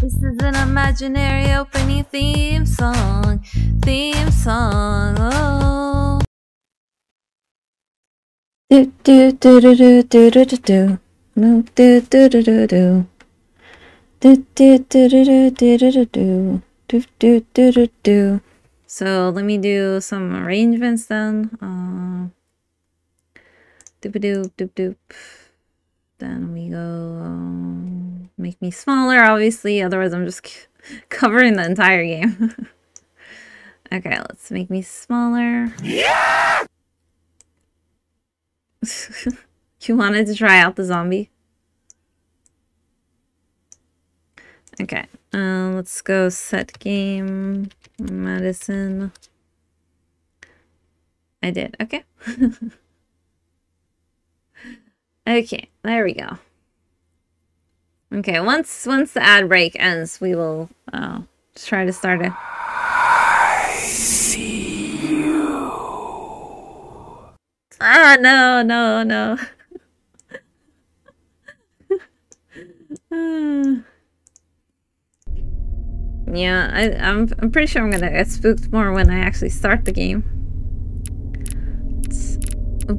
This is an imaginary opening theme song. Theme song. Oh. Do do do do do do do do do. Move do do do do do. Do do do do do do do. Do do do do do. So let me do some arrangements then. Doop doop doop doop. Then we go make me smaller, obviously, otherwise I'm just covering the entire game. Okay, let's make me smaller. Yeah! You wanted to try out the zombie? Okay, let's go set game, Madison. I did, okay. Okay, there we go. Okay, once the ad break ends, we will just try to start it. I see you. Ah, no, no, no. Yeah, I'm pretty sure I'm gonna get spooked more when I actually start the game.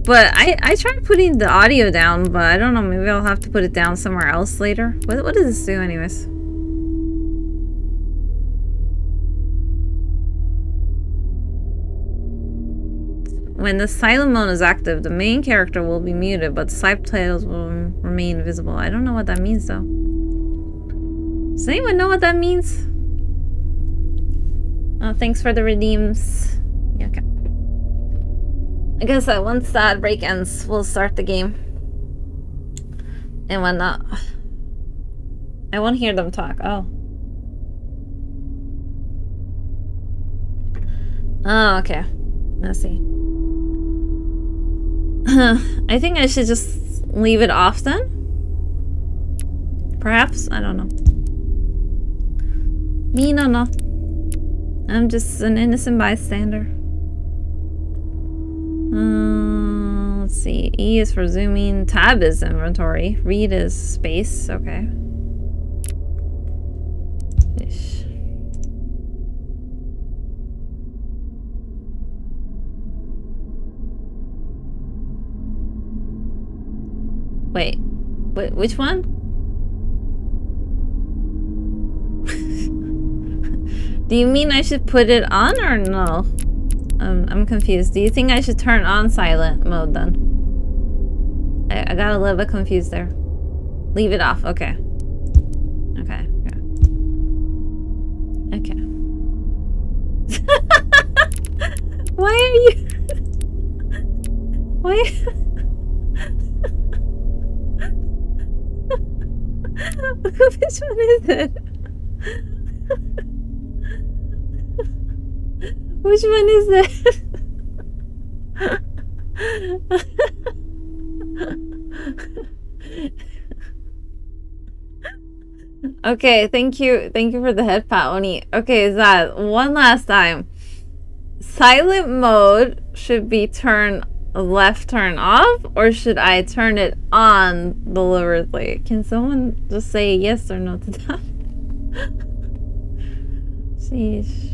But I tried putting the audio down, but I don't know, maybe I'll have to put it down somewhere else later. What does this do anyways? When the silent mode is active, the main character will be muted, but subtitles will remain visible. I don't know what that means though. Does anyone know what that means? Oh, thanks for the redeems. Yeah, okay. I guess that once that break ends, we'll start the game. And whatnot. I won't hear them talk. Oh. Oh, okay. Let's see. I think I should just leave it off then? Perhaps? I don't know. Me no no. I'm just an innocent bystander. Let's see. E is for zooming. Tab is inventory. Read is space. Okay. Ish. Wait. Wait. Which one? Do you mean I should put it on or no? I'm confused. Do you think I should turn on silent mode then? I got a little bit confused there. Leave it off. Okay. Okay. Okay. Okay. Why are you... Why... Which one is it? Which one is that? Okay, thank you. Thank you for the head pat, Oni. Okay, is that one last time. Silent mode should be turned left, turn off, or should I turn it on deliberately? Can someone just say yes or no to that? Sheesh.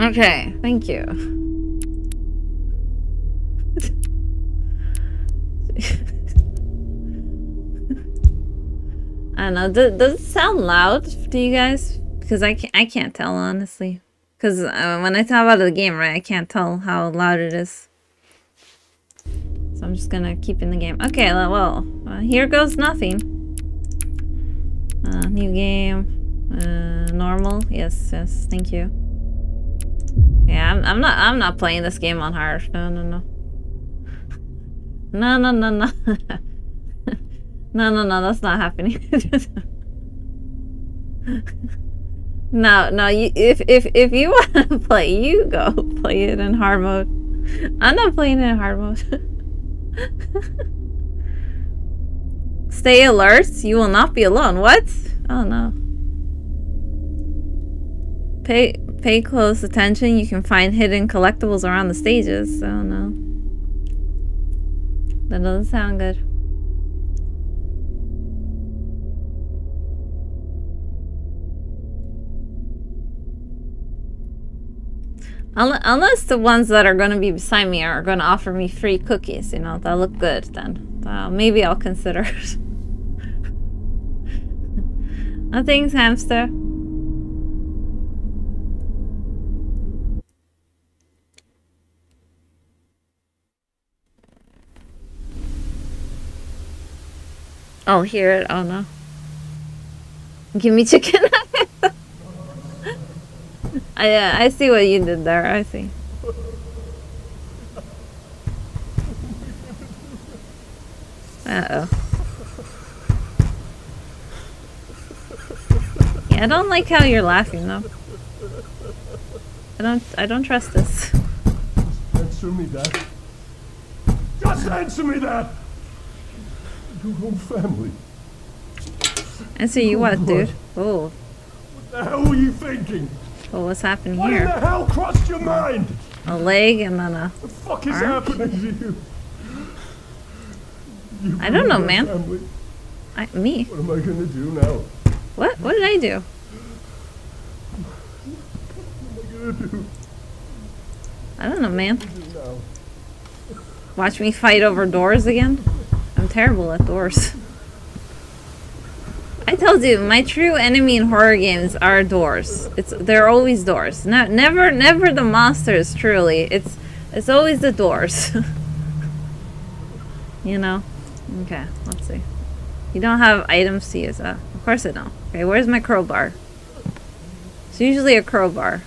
Okay, thank you. I don't know, does it sound loud to you guys? Because I can't tell, honestly. Because when I talk about the game, right, I can't tell how loud it is. So I'm just gonna keep in the game. Okay, well, here goes nothing. New game. Normal. Yes, yes, thank you. Yeah, I'm not playing this game on hard. No, no, no. No, no, no, no. No, no, no, that's not happening. No, no, you, if you want to play, you go play it in hard mode. I'm not playing it in hard mode. Stay alert, you will not be alone. What? Oh no. Pay close attention. You can find hidden collectibles around the stages. Oh no. That doesn't sound good. Unless the ones that are gonna be beside me are gonna offer me free cookies, you know, that look good, then maybe I'll consider it. Nothing's hamster. Oh, hear it? Oh no. Give me chicken. I see what you did there, I see. Uh-oh. Yeah, I don't like how you're laughing though. I don't trust this. Just answer me that. Just answer me that! Your whole family. Answer you what, dude? Oh. What the hell were you thinking? Well, what's happening here? What in the hell crossed your mind? A leg and then a... The fuck is happening to you? I don't know, man. Me? What am I gonna do now? What? What did I do? What am I gonna do? I don't know, man. Watch me fight over doors again? I'm terrible at doors. I told you, my true enemy in horror games are doors. They're always doors. Never the monsters, truly. It's always the doors. You know? Okay, let's see. You don't have items to use. Of course I don't. Okay, where's my crowbar? It's usually a crowbar.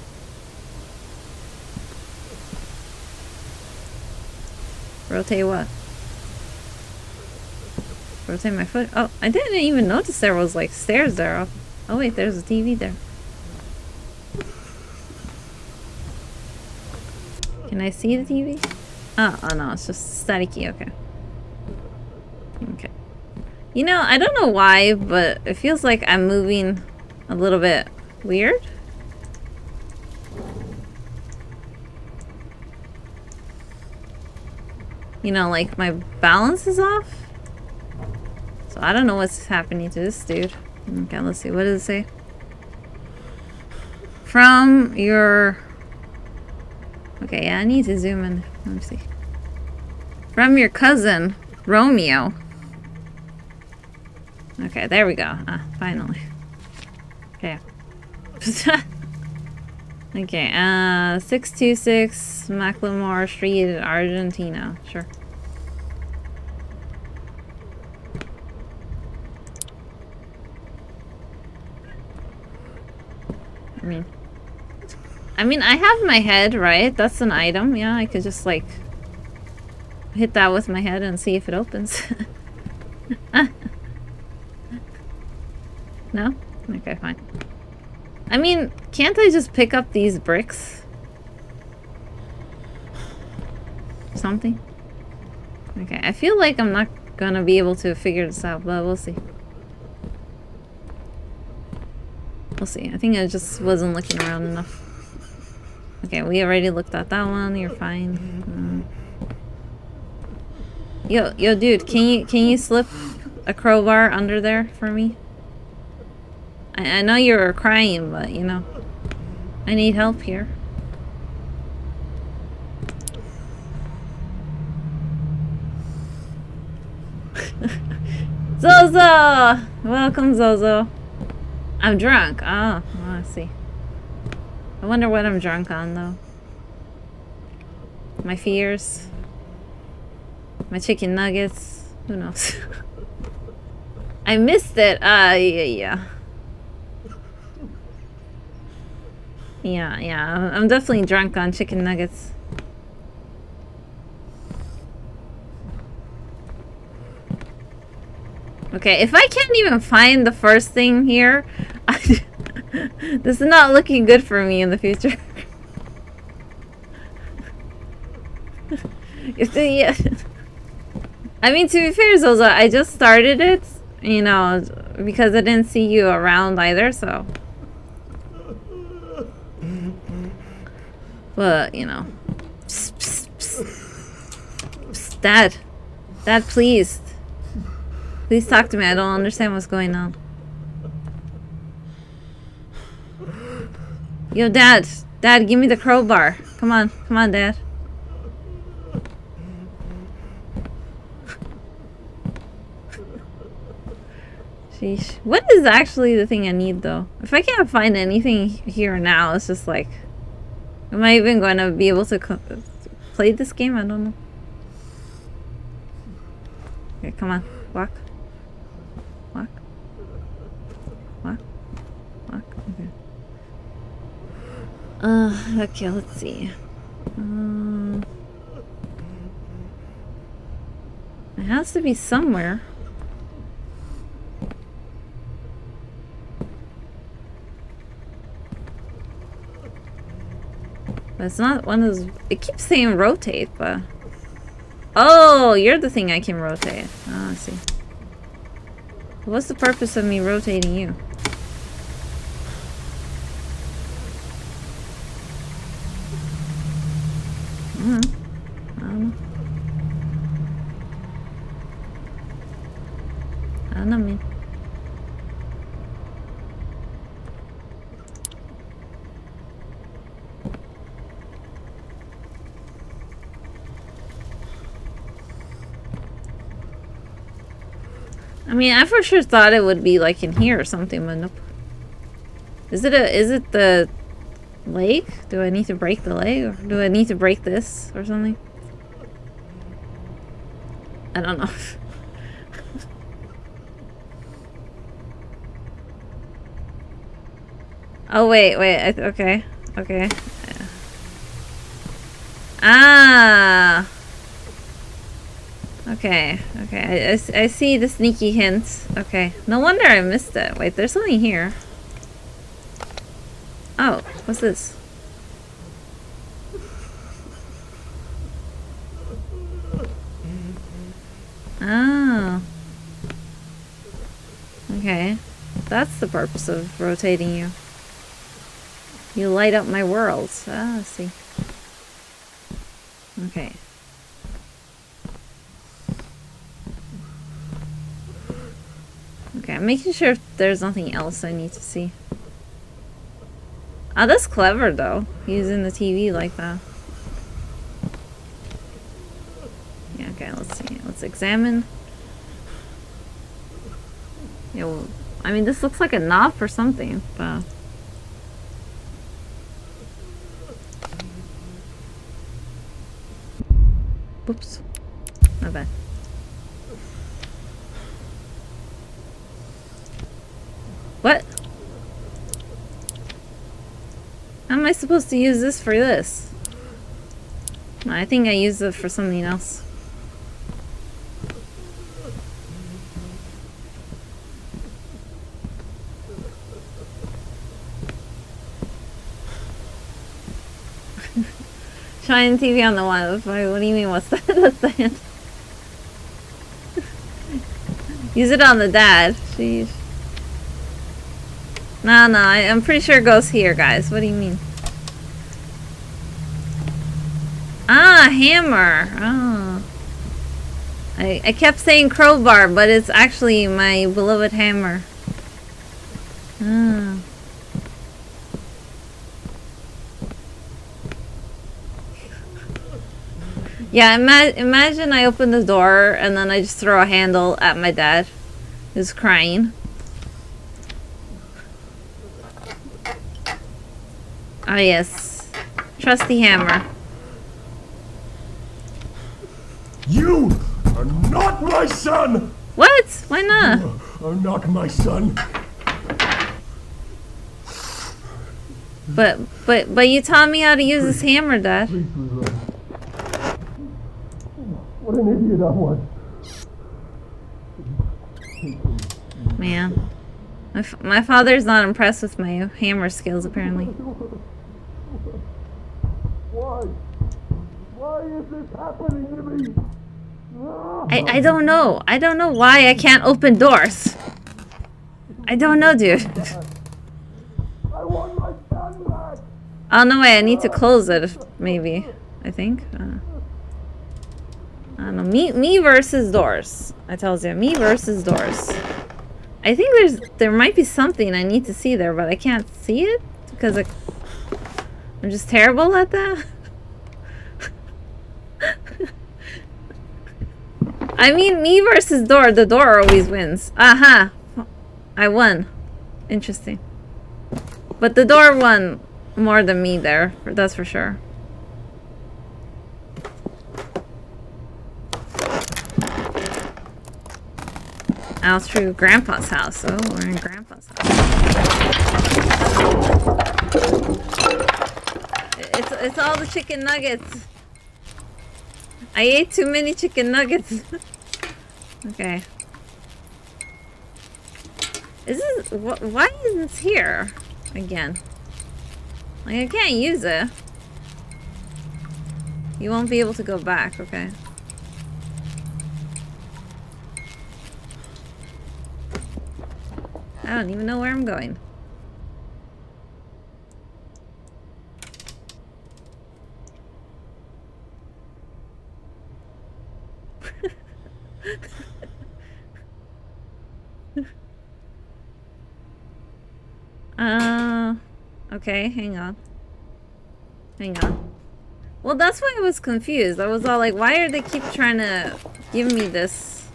Rotate what? Rotate my foot. Oh, I didn't even notice there was like stairs there. Oh wait, there's a TV there. Can I see the TV? Oh no, it's just staticky. Okay. Okay. You know, I don't know why, but it feels like I'm moving a little bit weird. You know, like my balance is off. I don't know what's happening to this dude. Okay, let's see. What does it say? From your... Okay, yeah, I need to zoom in. Let me see. From your cousin, Romeo. Okay, there we go. Ah, finally. Okay. Okay, 626 Macklemore Street, Argentina. Sure. I mean, I have my head, right? That's an item. Yeah, I could just like hit that with my head and see if it opens. No? Okay, fine. I mean, can't I just pick up these bricks? Something? Okay, I feel like I'm not gonna be able to figure this out, but we'll see. We'll see. I think I just wasn't looking around enough. Okay, we already looked at that one. You're fine. Yo, dude, can you slip a crowbar under there for me? I know you were crying, but you know, I need help here. Zozo, welcome, Zozo. I'm drunk. Oh, well, I see. I wonder what I'm drunk on, though. My fears. My chicken nuggets. Who knows? I missed it. Yeah. I'm definitely drunk on chicken nuggets. Okay, if I can't even find the first thing here, this is not looking good for me in the future. I mean, to be fair, Zozo, I just started it, you know, because I didn't see you around either, so. But, you know. Psst, psst, psst. Psst, Dad. Dad, please. Please talk to me. I don't understand what's going on. Yo, Dad. Dad, give me the crowbar. Come on. Come on, Dad. Sheesh. What is actually the thing I need, though? If I can't find anything here now, it's just like... Am I even going to be able to play this game? I don't know. Okay, come on. Walk. Walk. Walk. Walk. Okay. Okay, let's see. It has to be somewhere. But it's not one of those... It keeps saying rotate, but... Oh, you're the thing I can rotate. Oh, I see. What's the purpose of me rotating you? I don't know, man. I mean, I for sure thought it would be like in here or something, but nope. Is it the leg? Do I need to break the leg, or do I need to break this or something? I don't know. Oh wait. Okay. Yeah. Ah. Okay, I see the sneaky hints. Okay, no wonder I missed it. Wait, there's something here. Oh, what's this? Oh. Okay, that's the purpose of rotating you. You light up my worlds. Ah, I see. Okay. Okay, I'm making sure if there's nothing else I need to see. Ah, oh, that's clever though, using the TV like that. Yeah, okay, let's see. Let's examine. Yeah, well, I mean, this looks like a knob or something, but... Oops. My bad. What? How am I supposed to use this for this? No, I think I used it for something else. Shining TV on the wall. What do you mean, what's that? That's the hand. Use it on the dad. Sheesh. No, I'm pretty sure it goes here, guys. What do you mean? Ah, hammer. Oh. I kept saying crowbar, but it's actually my beloved hammer. Ah. Yeah, imagine I open the door and then I just throw a handle at my dad, who's crying. Ah, oh, yes. Trusty hammer. You are not my son! What? Why not? You are not my son. But you taught me how to use this hammer, Dad. What an idiot I was. Man. My father's not impressed with my hammer skills, apparently. Why? Why is this happening to me? I don't know. I don't know why I can't open doors. I don't know, dude. I want my gun back. Oh, no way. I need to close it, maybe. I think. I don't know. Me versus doors. I tells you. Me versus doors. I think there might be something I need to see there, but I can't see it because I'm just terrible at that. I mean, me versus door. The door always wins. Aha! Uh-huh. I won. Interesting. But the door won more than me there. That's for sure. Out through Grandpa's house. Oh, we're in Grandpa's house. It's all the chicken nuggets. I ate too many chicken nuggets. Okay. Is this... why is this here? Again. Like, I can't use it. You won't be able to go back, okay. I don't even know where I'm going. Okay, hang on. Hang on. Well, that's why I was confused. I was all like, why are they keep trying to give me this?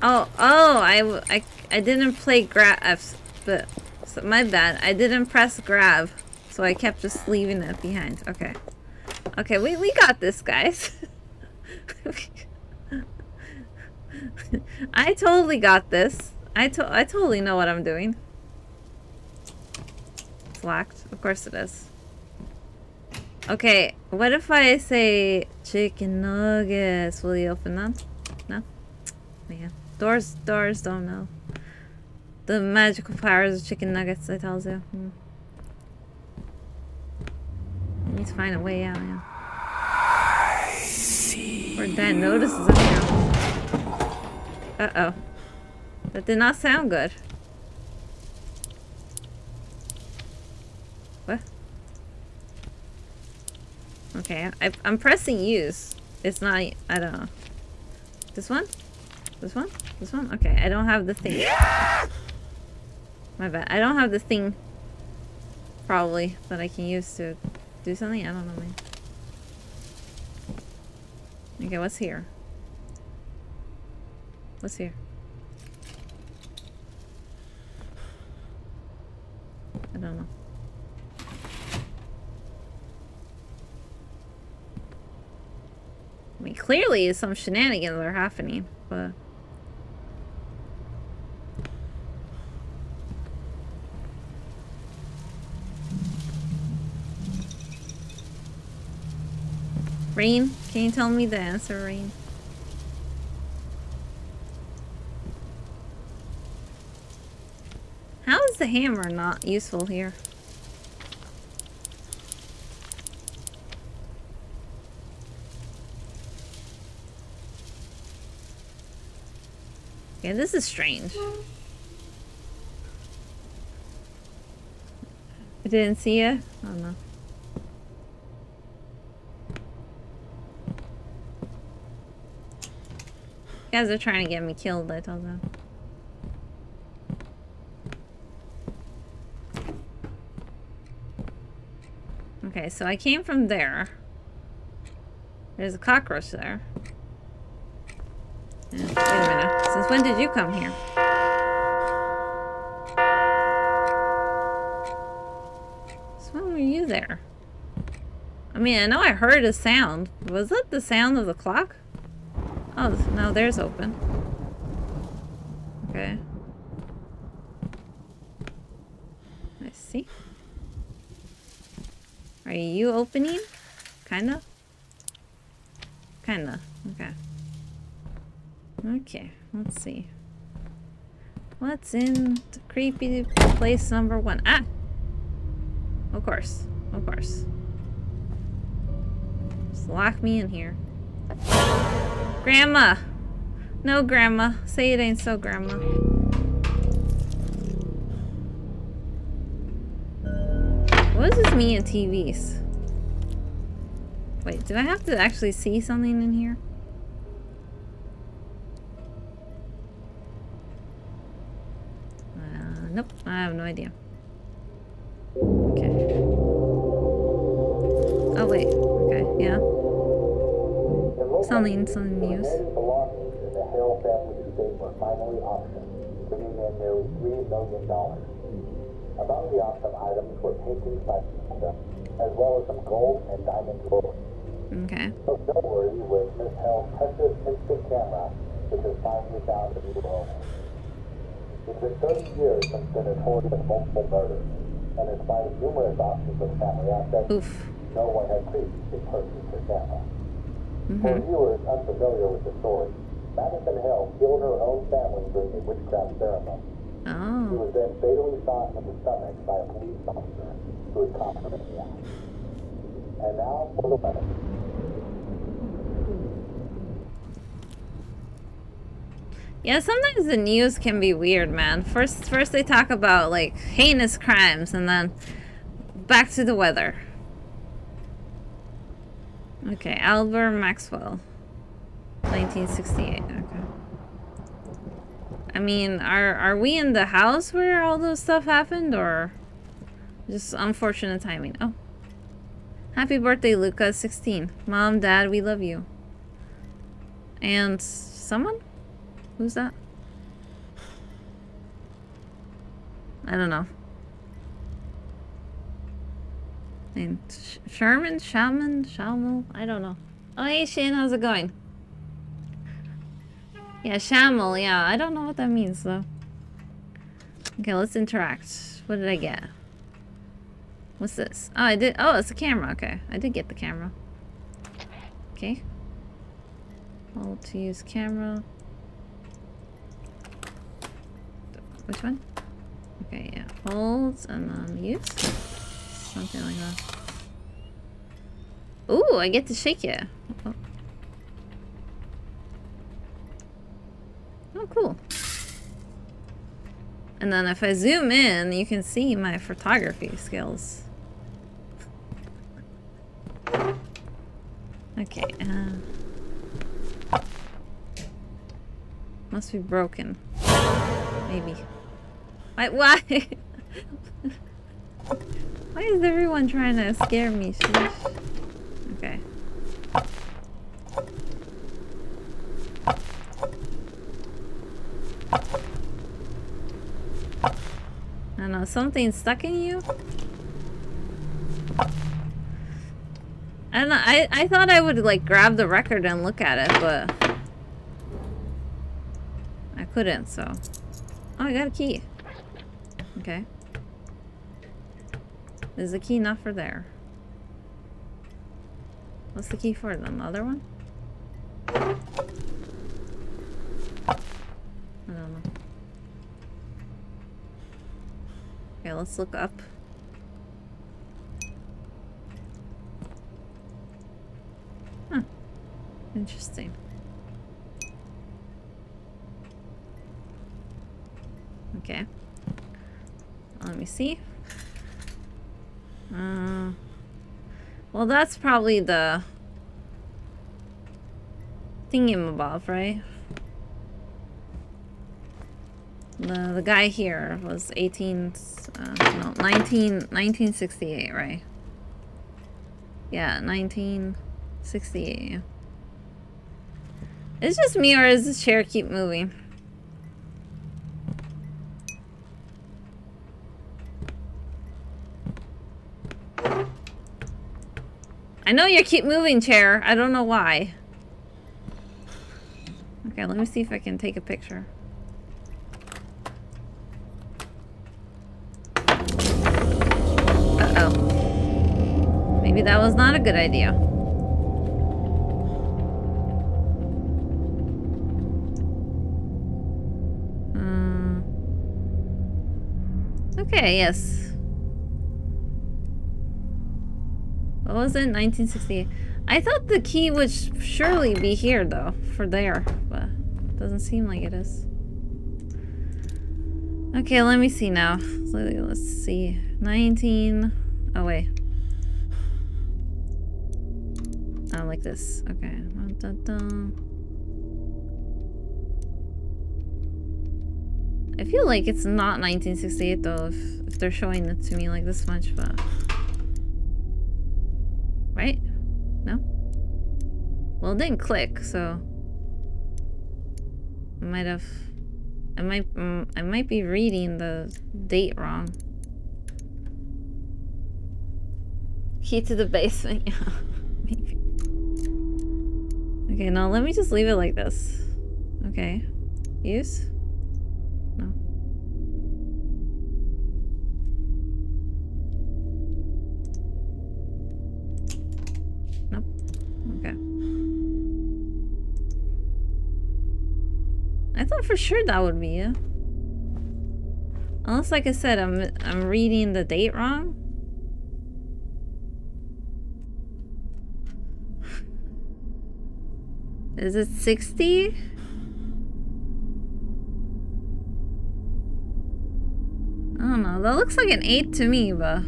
Oh, I didn't play grab, but so my bad. I didn't press grab, so I kept just leaving it behind. Okay. Okay, we got this, guys. I totally got this. I totally know what I'm doing. It's locked. Of course it is. Okay, what if I say chicken nuggets? Will you open them? No? Man. Doors don't know. The magical powers of chicken nuggets, I tells you. I need to find a way out, yeah. I see. Or that notices us now. Uh-oh. That did not sound good. What? Okay, I'm pressing use. It's not... I don't know. This one? This one? This one? Okay, I don't have the thing. Yeah! My bad. I don't have the thing, probably, that I can use to do something. I don't know, man. Okay, what's here? What's here? I don't know. I mean, clearly some shenanigans are happening, but... Rain, can you tell me the answer, Rain? How is the hammer not useful here? Yeah, this is strange. I didn't see it? I don't know. You guys are trying to get me killed, I told them. Okay, so I came from there. There's a cockroach there. Wait a minute. Since when did you come here? Since when were you there? I mean, I know I heard a sound. Was that the sound of the clock? Oh, no, there's open. Okay. I see. Are you opening? Kinda? Kinda. Okay. Okay, let's see. What's in the creepy place number one? Ah! Of course. Of course. Just lock me in here. Grandma! No, Grandma. Say it ain't so, Grandma. What does this mean in TVs? Wait, do I have to actually see something in here? Nope, I have no idea. Okay. Yeah. Something news. The Hale family estate were finally auctioned, bringing in nearly $3 million. Among the auction items were paintings by Pisa, as well as some gold and diamond jewelry. Okay. So don't worry with Miss Hale's precious instant camera, which has finally found a new home. It's been 30 years since the notorious multiple murders, and in spite of numerous auctions of family assets, no one had previously purchased her camera. For viewers unfamiliar with the story, Madison Hale killed her own family during a witchcraft ceremony. Oh. She was then fatally shot in the stomach by a police officer who had caught her in the act. And now for the weather. Yeah, sometimes the news can be weird, man. First they talk about, like, heinous crimes, and then back to the weather. Okay, Albert Maxwell, 1968, okay. I mean, are we in the house where all those stuff happened, or just unfortunate timing? Oh. Happy birthday, Luca, 16. Mom, Dad, we love you. And someone? Who's that? I don't know. And Sherman? Shaman? Shamal? I don't know. Oh, hey, Shane, how's it going? Yeah, Shamal, yeah. I don't know what that means, though. Okay, let's interact. What did I get? What's this? Oh, I did. Oh, it's a camera. Okay, I did get the camera. Okay. All to use camera. Which one? Okay, yeah. Holds and then use. Something like that. Ooh, I get to shake it. Oh, oh cool. And then if I zoom in, you can see my photography skills. Okay. Must be broken. Maybe. Why? Why is everyone trying to scare me? Sheesh. Okay. I don't know, something stuck in you? I don't know, I thought I would like grab the record and look at it, but I couldn't, so. Oh, I got a key. Okay. Is the key not for there? What's the key for? Another one? I don't know. Okay, let's look up. Huh. Interesting. Okay. Let me see. Well, that's probably the thingamabob, right? The guy here was 1968, right? Yeah, 1968. It's just me, or is this chair keep moving? I know you keep moving, chair. I don't know why. Okay, let me see if I can take a picture. Uh-oh. Maybe that was not a good idea. Okay, yes. What was it? 1968. I thought the key would surely be here, though, for there, but it doesn't seem like it is. Okay, let me see now. Let's see. 19... Oh, wait. Oh, like this. Okay. Dun, dun, dun. I feel like it's not 1968, though, if they're showing it to me like this much, but... Right? No? Well, it didn't click, so I might have. I might be reading the date wrong. Key to the basement. Yeah, maybe. Okay, now let me just leave it like this. Okay. Use? No. Nope. Okay. I thought for sure that would be it. Unless, like I said, I'm reading the date wrong. Is it 60? I don't know. That looks like an 8 to me, but...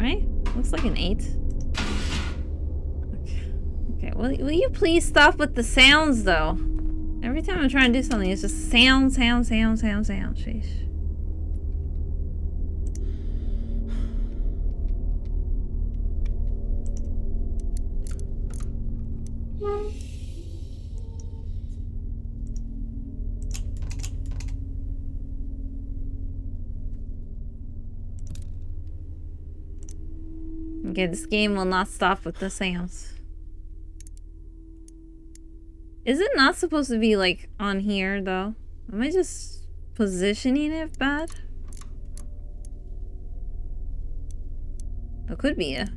Right? Looks like an 8. Okay. Okay. Will you please stop with the sounds, though? Every time I'm trying to do something, it's just sound, sound, sound, sound, sound. Sheesh. Okay, this game will not stop with the sounds. Is it not supposed to be, like, on here, though? Am I just positioning it bad? That could be it.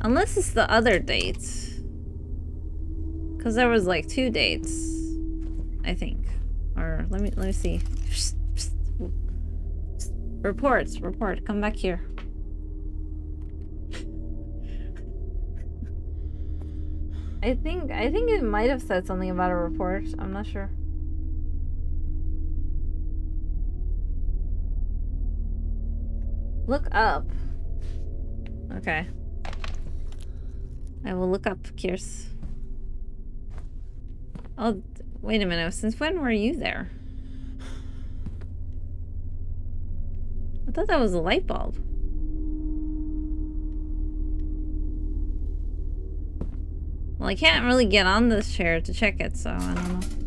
Unless it's the other date. Because there was, like, 2 dates, I think. Or let me see. Psst, psst, psst. Reports, report. Come back here. I think it might have said something about a report. I'm not sure. Look up. Okay. I will look up, Kiers. Oh. Wait a minute, since when were you there? I thought that was a light bulb. Well, I can't really get on this chair to check it, so I don't know.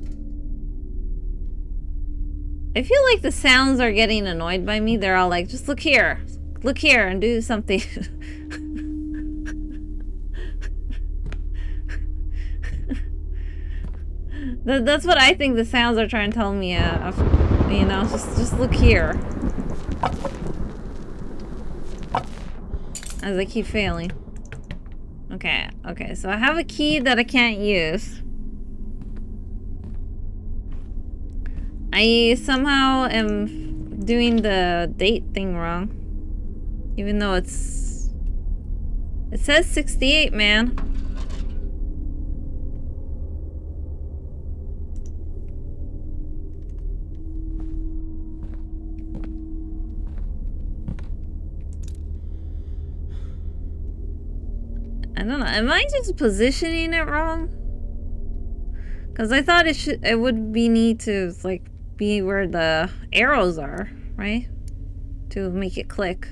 I feel like the sounds are getting annoyed by me. They're all like, just look here and do something. That's what I think the sounds are trying to tell me, you know, just look here. As I keep failing. Okay, okay, so I have a key that I can't use. I somehow am doing the date thing wrong. Even though it's... It says 68, man. I don't know. Am I just positioning it wrong? Because I thought it would need to, like, be where the arrows are, right? To make it click.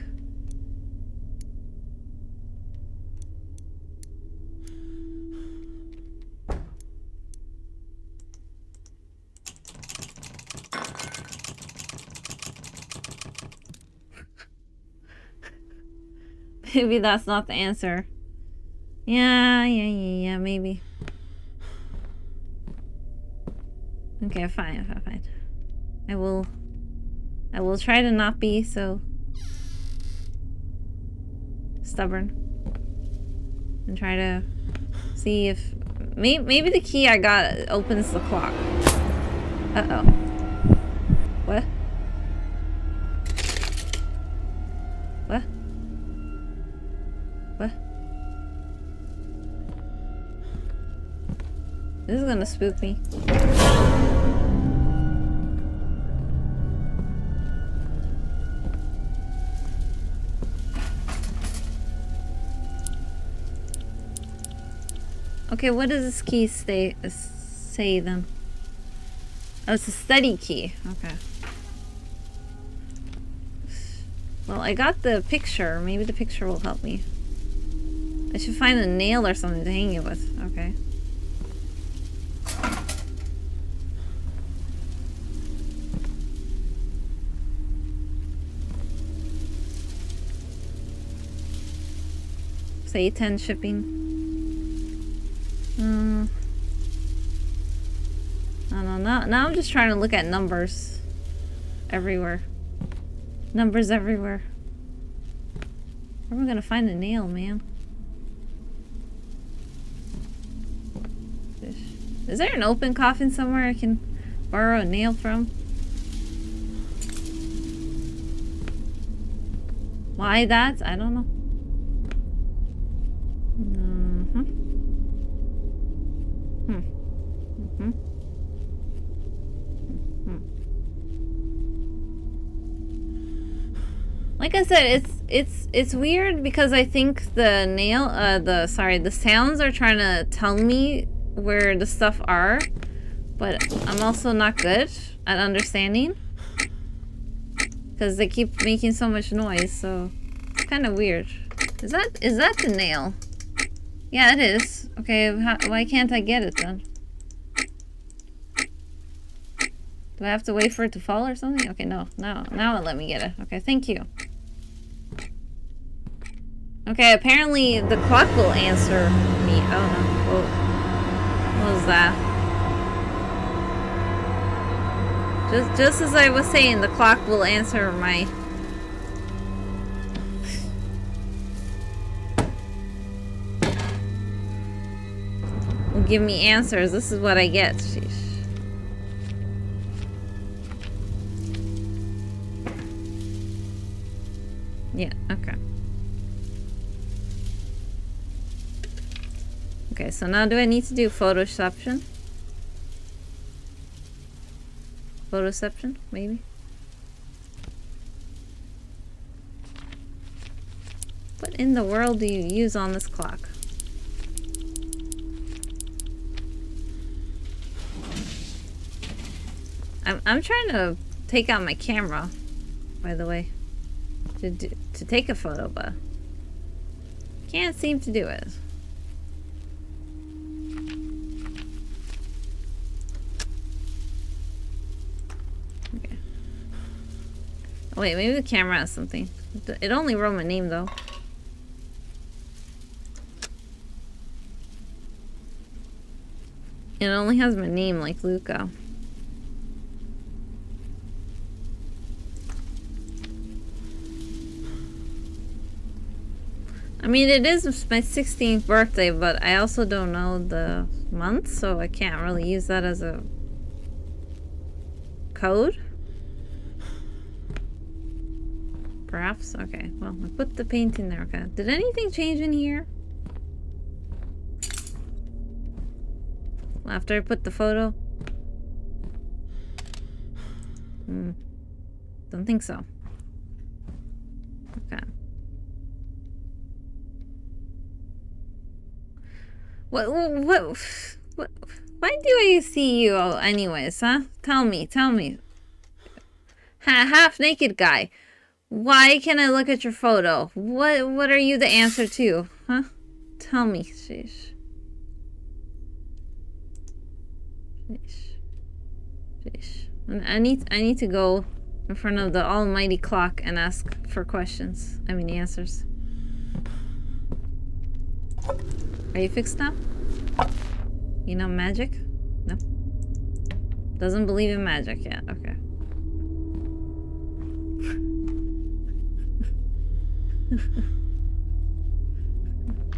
Maybe that's not the answer. Yeah, maybe. Okay, fine. I will try to not be so stubborn. And try to see if... Maybe the key I got opens the clock. Uh-oh. What? What? This is gonna spook me. Okay, what does this key say? say then? Oh, it's a study key. Okay. Well, I got the picture. Maybe the picture will help me. I should find a nail or something to hang it with. Okay. Say 10 shipping. I don't know. Now I'm just trying to look at numbers everywhere. Numbers everywhere. Where are we gonna find a nail, man? Is there an open coffin somewhere I can borrow a nail from? Why that? I don't know. Like I said, it's weird because I think the nail, the sounds are trying to tell me where the stuff are, but I'm also not good at understanding because they keep making so much noise. So it's kind of weird. Is that the nail? Yeah, it is. Okay, why can't I get it then? Do I have to wait for it to fall or something? Okay, no, now it let me get it. Okay, thank you. Okay, apparently the clock will answer me. Oh no. Whoa. What was that? Just as I was saying, the clock will answer my... will give me answers. This is what I get. Sheesh. Yeah, okay. Okay, so now do I need to do photoception? Photoception, maybe? What in the world do you use on this clock? I'm trying to take out my camera, by the way, to take a photo, but can't seem to do it. Oh, wait, maybe the camera has something. It only wrote my name, though. It only has my name, like Luca. I mean, it is my 16th birthday, but I also don't know the month, so I can't really use that as a code. Perhaps? Okay, well, I put the paint in there. Okay. Did anything change in here? After I put the photo? Don't think so. Okay. What? Why do I see you all anyways, huh? Tell me. Half-naked guy. Why can I look at your photo? What are you the answer to? Huh? Tell me. Sheesh. I need to go in front of the almighty clock and ask for questions. I mean answers. Are you fixed now? You know magic? No. Doesn't believe in magic yet. Okay.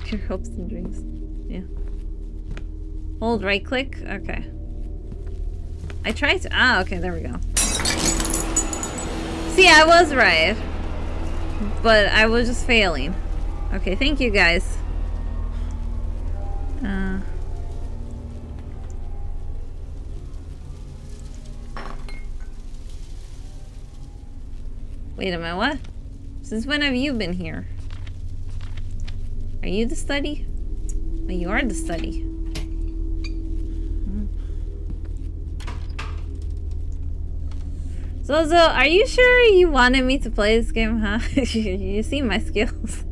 Your hopes and dreams. Yeah. Hold right click. Okay. I tried to. Ah, okay, there we go. See, I was right. But I was just failing. Okay, thank you guys. Wait a minute, what? Since when have you been here? Are you the study? Well, you are the study. So, are you sure you wanted me to play this game, huh? You see my skills.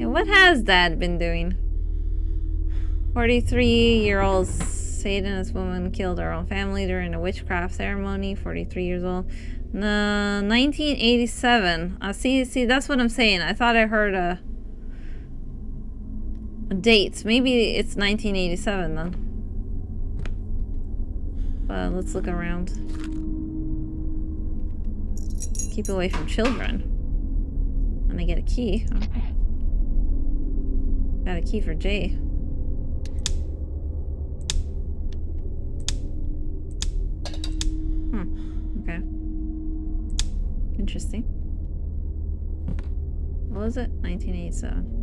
And what has Dad been doing? 43-year-old Satanist woman killed her own family during a witchcraft ceremony. 43 years old. No, 1987. See, that's what I'm saying. I thought I heard a date. Maybe it's 1987 then. But let's look around. Keep away from children. And I get a key. Okay. Got a key for Jay. Okay. Interesting. What was it? 1987.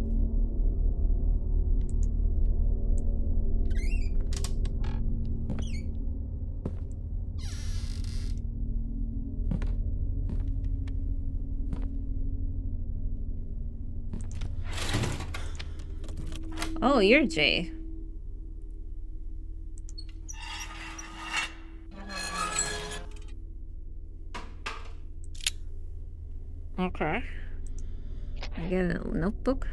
Oh, you're Jay. Okay. I get a notebook.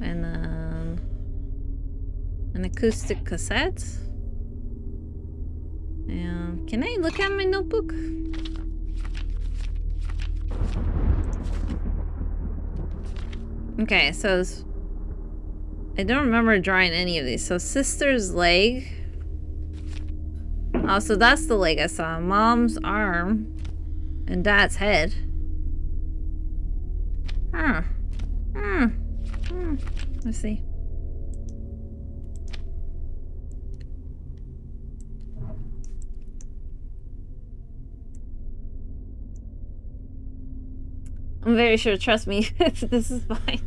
And an acoustic cassette. And can I look at my notebook? Okay, so I don't remember drawing any of these. So sister's leg. Oh, so that's the leg I saw. Mom's arm and Dad's head. Huh. Hmm. Hmm. Let's see. I'm very sure, trust me, this is fine.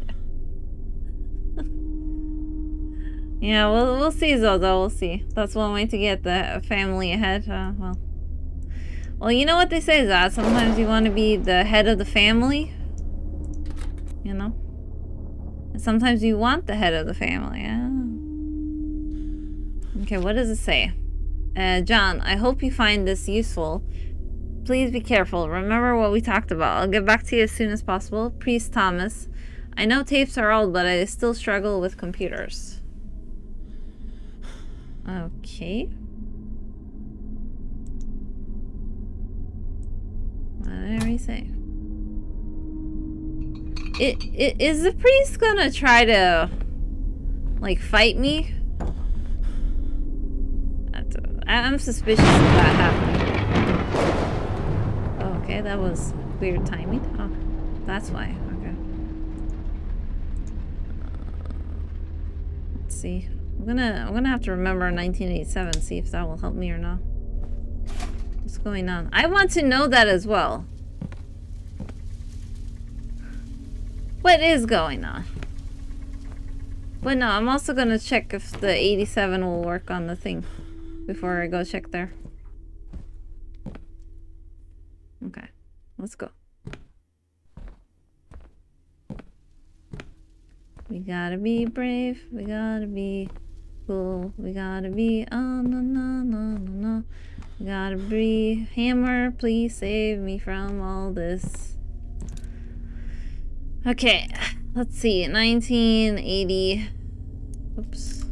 Yeah, we'll see, Zozo, we'll see. That's one way to get the family ahead. Well, you know what they say, Zod? Sometimes you want to be the head of the family. You know? And sometimes you want the head of the family. Yeah. Okay, what does it say? John, I hope you find this useful. Please be careful. Remember what we talked about. I'll get back to you as soon as possible. Priest Thomas. I know tapes are old, but I still struggle with computers. Okay. What did I say? Is the priest gonna try to, like, fight me? I'm suspicious of that happening. Okay, that was weird timing. Oh, that's why. Okay. Let's see. I'm gonna have to remember 1987. See if that will help me or not. What's going on? I want to know that as well. What is going on? But no, I'm also gonna check if the 87 will work on the thing before I go check there. Okay, let's go. We gotta be brave. We gotta be cool. We gotta be oh no no no no no. We gotta be hammer. Please save me from all this. Okay, let's see. 1980. Oops.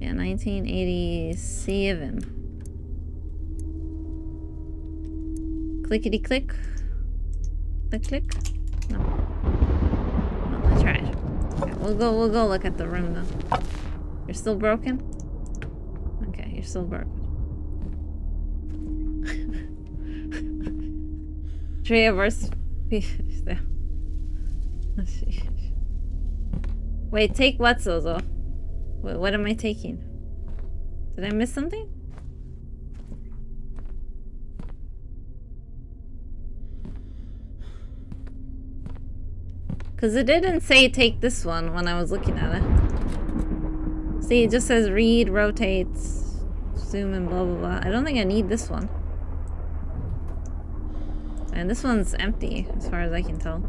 Yeah, 1987. Clickety click. Click click. No. Well, I tried. Okay, we'll go look at the room though. You're still broken? Okay, you're still broken. Tree of Earth's pieces there. Wait, take what, Zozo? Wait, what am I taking? Did I miss something? Because it didn't say take this one when I was looking at it. See, it just says read, rotate, zoom, and blah, blah, blah. I don't think I need this one. And this one's empty, as far as I can tell.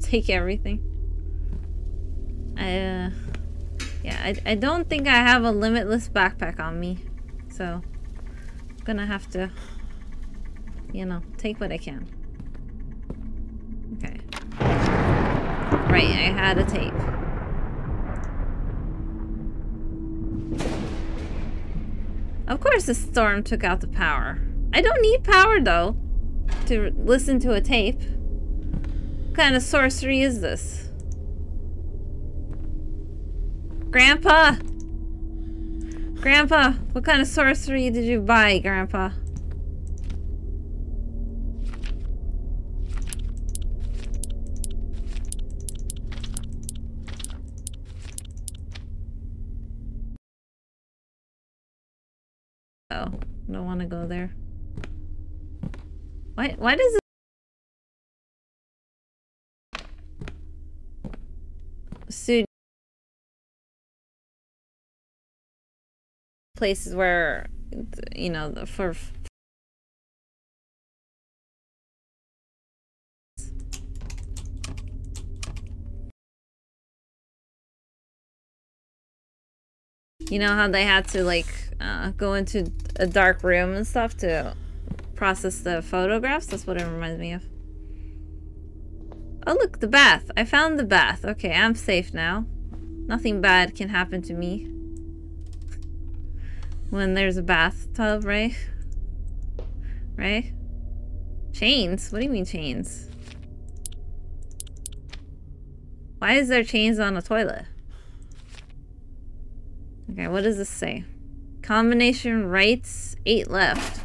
Take everything. I don't think I have a limitless backpack on me, so I'm gonna have to, you know, take what I can. Okay. Right, I had a tape. Of course the storm took out the power. I don't need power, though, to listen to a tape. What kind of sorcery is this? Grandpa! Grandpa, what kind of sorcery did you buy, Grandpa? Oh, don't want to go there. Why does it suit places where, you know, for you know how they had to, like, go into a dark room and stuff to process the photographs? That's what it reminds me of. Oh, look, the bath. I found the bath. Okay, I'm safe now. Nothing bad can happen to me when there's a bathtub, right? Right? Chains? What do you mean chains? Why is there chains on a toilet? Okay, what does this say? Combination rights, 8 left.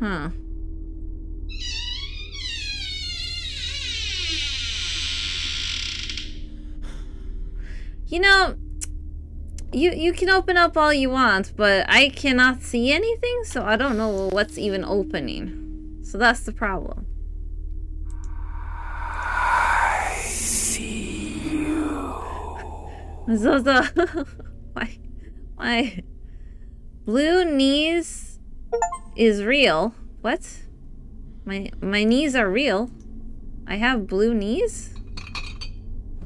Huh. You know, you can open up all you want, but I cannot see anything, so I don't know what's even opening. So that's the problem. I see you. Why? Blue knees is real. What? My knees are real. I have blue knees?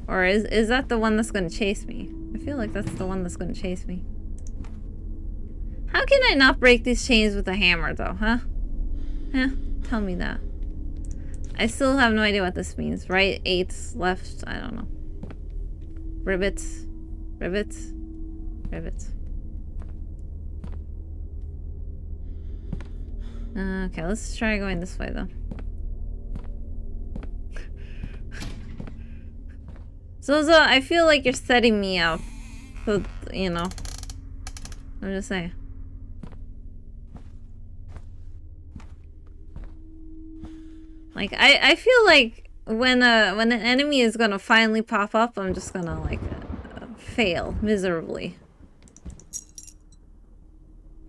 Or is that the one that's gonna chase me? I feel like that's the one that's gonna chase me. How can I not break these chains with a hammer, though, huh? Huh? Tell me that. I still have no idea what this means. Right, 8, left, I don't know. Ribbits. Ribbits. Ribbits. Okay, let's try going this way, though. Zozo, I feel like you're setting me up. So, you know. I'm just saying. Like, I feel like when an enemy is gonna finally pop up, I'm just gonna, like, fail miserably.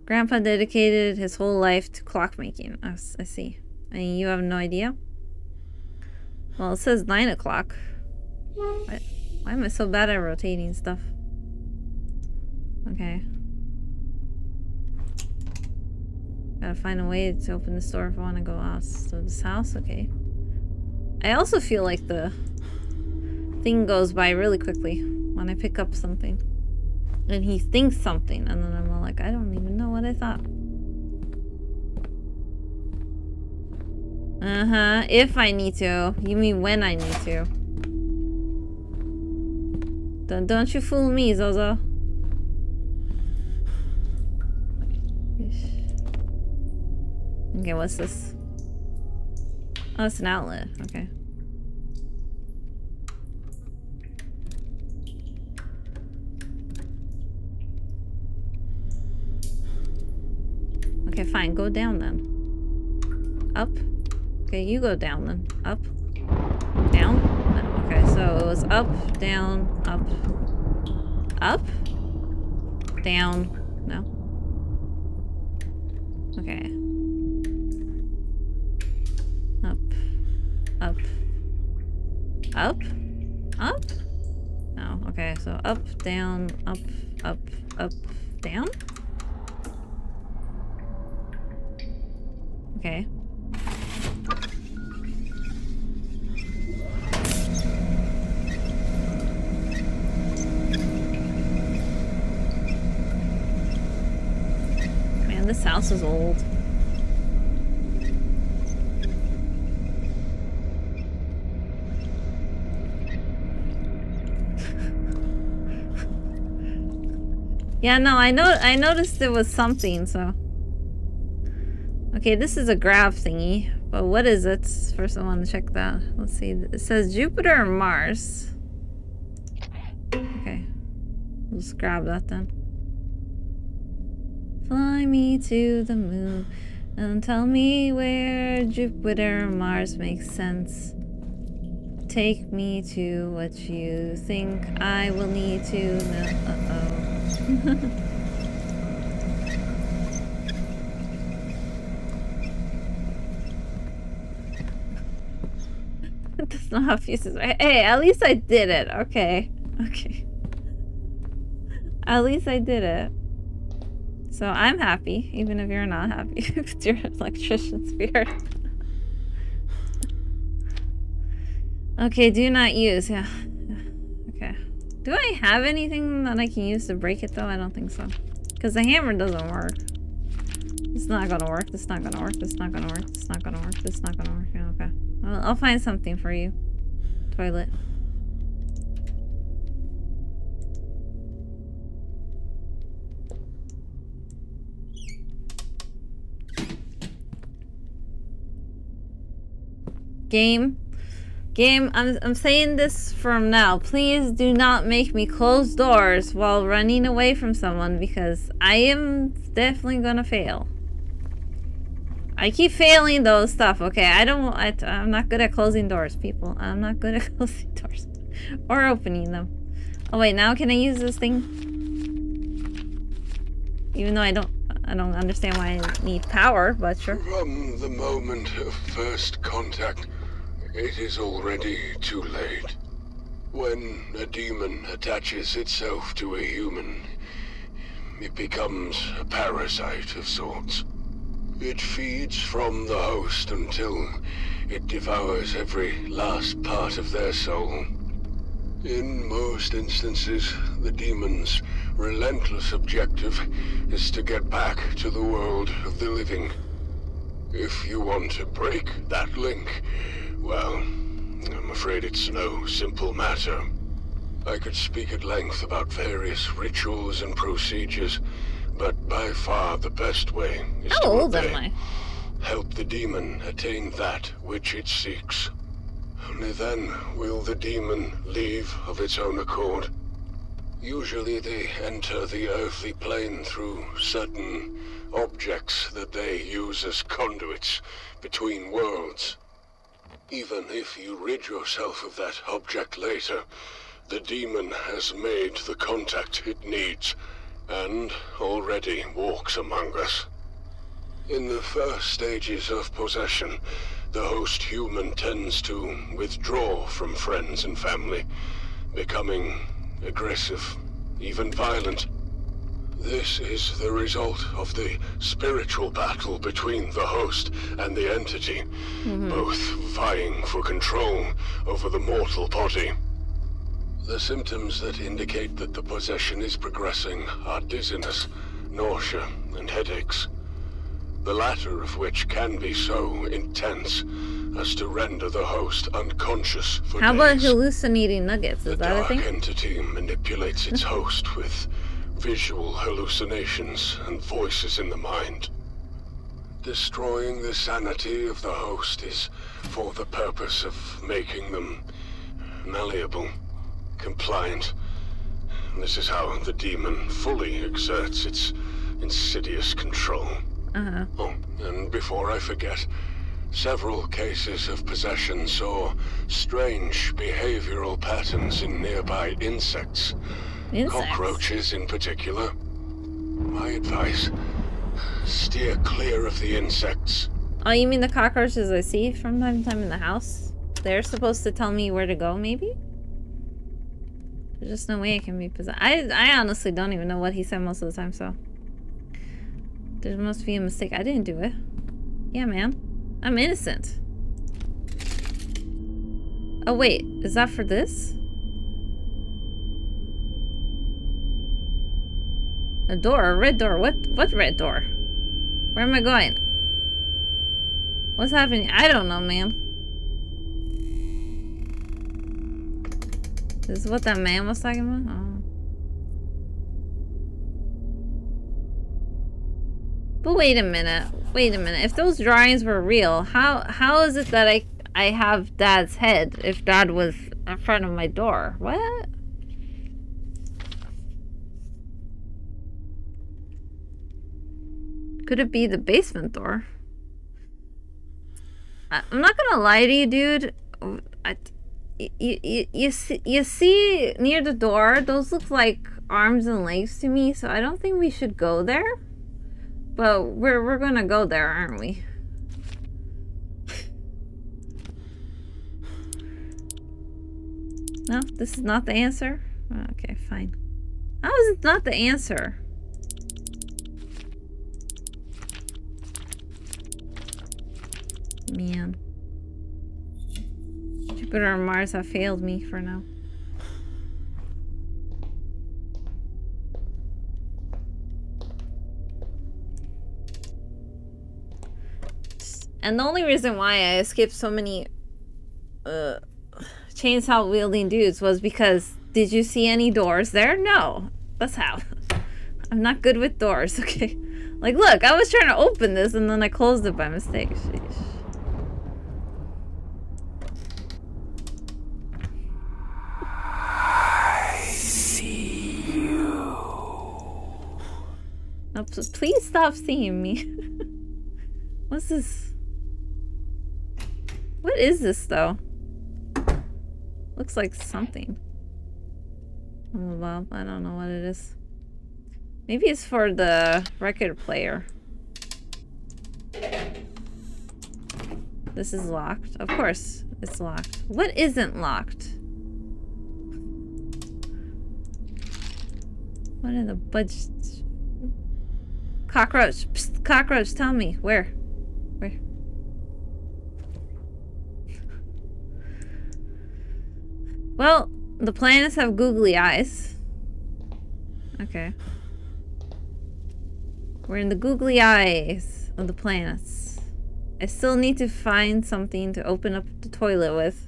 Grandpa dedicated his whole life to clockmaking. I see. And you have no idea? Well, it says 9 o'clock. What? Why am I so bad at rotating stuff? Okay. Gotta find a way to open this door if I want to go out of this house. Okay. I also feel like the thing goes by really quickly when I pick up something. And he thinks something, and then I'm all like, I don't even know what I thought. Uh-huh. If I need to. You mean when I need to. Don't you fool me, Zozo. Okay, what's this? Oh, it's an outlet. Okay. Okay, fine. Go down then. Up. Okay, you go down then. Up. Down. Okay, so it was up, down, up, up, down, no. Okay. Up, up, up, up? No, okay, so up, down, up, up, up, down? Okay. Man, this house is old. Yeah, no, I noticed there was something, so... Okay, this is a grab thingy, but what is it? First I want to check that. Let's see. It says Jupiter or Mars. Okay. We'll just grab that then. Fly me to the moon and tell me where Jupiter or Mars makes sense. Take me to what you think I will need to know. Uh-oh. That's not how fuses are. Hey, at least I did it. Okay. Okay. At least I did it. So I'm happy, even if you're not happy with your electrician spear. Okay, do not use. Yeah. Okay. Do I have anything that I can use to break it, though? I don't think so. Because the hammer doesn't work. It's not gonna work. It's not gonna work. It's not gonna work. It's not gonna work. It's not gonna work. Yeah, okay. I'll find something for you. Toilet. Game. Game, I'm saying this from now. Please do not make me close doors while running away from someone, because I am definitely gonna fail. I keep failing those stuff, okay? I'm not good at closing doors, people. I'm not good at closing doors. Or opening them. Oh wait, now can I use this thing? Even though I don't understand why I need power, but sure. From the moment of first contact, it is already too late. When a demon attaches itself to a human, it becomes a parasite of sorts. It feeds from the host until it devours every last part of their soul. In most instances, the demon's relentless objective is to get back to the world of the living. If you want to break that link, well, I'm afraid it's no simple matter. I could speak at length about various rituals and procedures, but by far the best way is to help the demon attain that which it seeks. Only then will the demon leave of its own accord. Usually they enter the earthly plane through certain objects that they use as conduits between worlds. Even if you rid yourself of that object later, the demon has made the contact it needs, and already walks among us. In the first stages of possession, the host human tends to withdraw from friends and family, becoming aggressive, even violent. This is the result of the spiritual battle between the host and the entity, both vying for control over the mortal body. The symptoms that indicate that the possession is progressing are dizziness, nausea, and headaches, the latter of which can be so intense as to render the host unconscious for days. How about hallucinating nuggets? Is that a thing? The dark entity manipulates its host with visual hallucinations and voices in the mind. Destroying the sanity of the host is for the purpose of making them malleable, compliant. This is how the demon fully exerts its insidious control. Oh, and before I forget, several cases of possession saw strange behavioral patterns in nearby insects. Cockroaches in particular. My advice, steer clear of the insects. Oh, you mean the cockroaches I see from time to time in the house? They're supposed to tell me where to go, maybe? There's just no way it can be possessed. I honestly don't even know what he said most of the time, so... There must be a mistake. I didn't do it. Yeah, man. I'm innocent. Oh, wait. Is that for this? A door? A red door? What red door? Where am I going? What's happening? I don't know, man. This is what that man was talking about? Oh. But wait a minute. Wait a minute. If those drawings were real, how is it that I have Dad's head if Dad was in front of my door? What? Could it be the basement door? I'm not gonna lie to you, dude. You see near the door, those look like arms and legs to me, so I don't think we should go there. But we're gonna go there, aren't we? No, this is not the answer? Okay, fine. How is it not the answer? Man. Jupiter and Mars have failed me for now. And the only reason why I skipped so many chainsaw wielding dudes was because, did you see any doors there? No. That's how. I'm not good with doors, okay? Like, look, I was trying to open this and then I closed it by mistake. Sheesh. No, please stop seeing me. What's this? What is this, though? Looks like something. Oh, well, I don't know what it is. Maybe it's for the record player. This is locked. Of course, it's locked. What isn't locked? What in the budget? Cockroach. Psst, cockroach, tell me. Where? Where? Well, the planets have googly eyes. Okay. We're in the googly eyes of the planets. I still need to find something to open up the toilet with.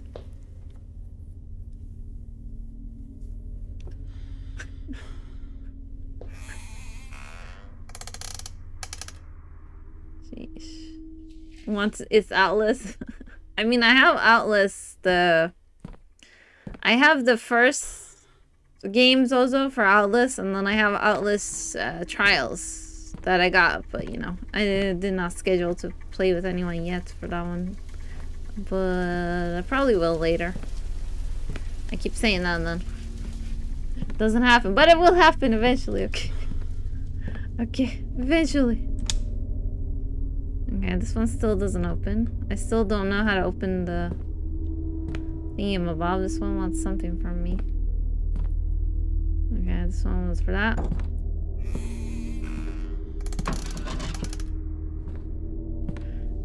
Once it's Outlast. I mean, I have Outlast I have the first games also for Outlast, and then I have Outlast Trials that I got, but you know, I did not schedule to play with anyone yet for that one, but I probably will later. I keep saying that and then it doesn't happen, but it will happen eventually, okay. Okay, eventually. Okay, this one still doesn't open. I still don't know how to open the thingamabob. This one wants something from me. Okay, this one was for that.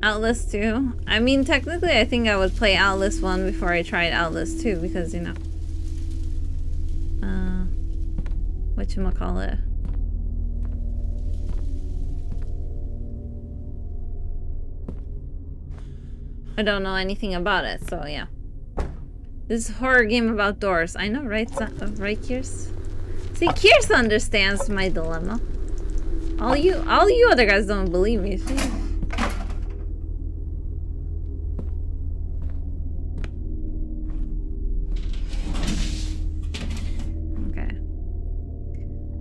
Outlast 2. I mean, technically, I think I would play Outlast 1 before I tried Outlast 2 because, you know. Whatchamacallit. I don't know anything about it, so yeah. This horror game about doors. I know, right? Right, Kiers? See, Kiers understands my dilemma. All you other guys don't believe me. See? Okay.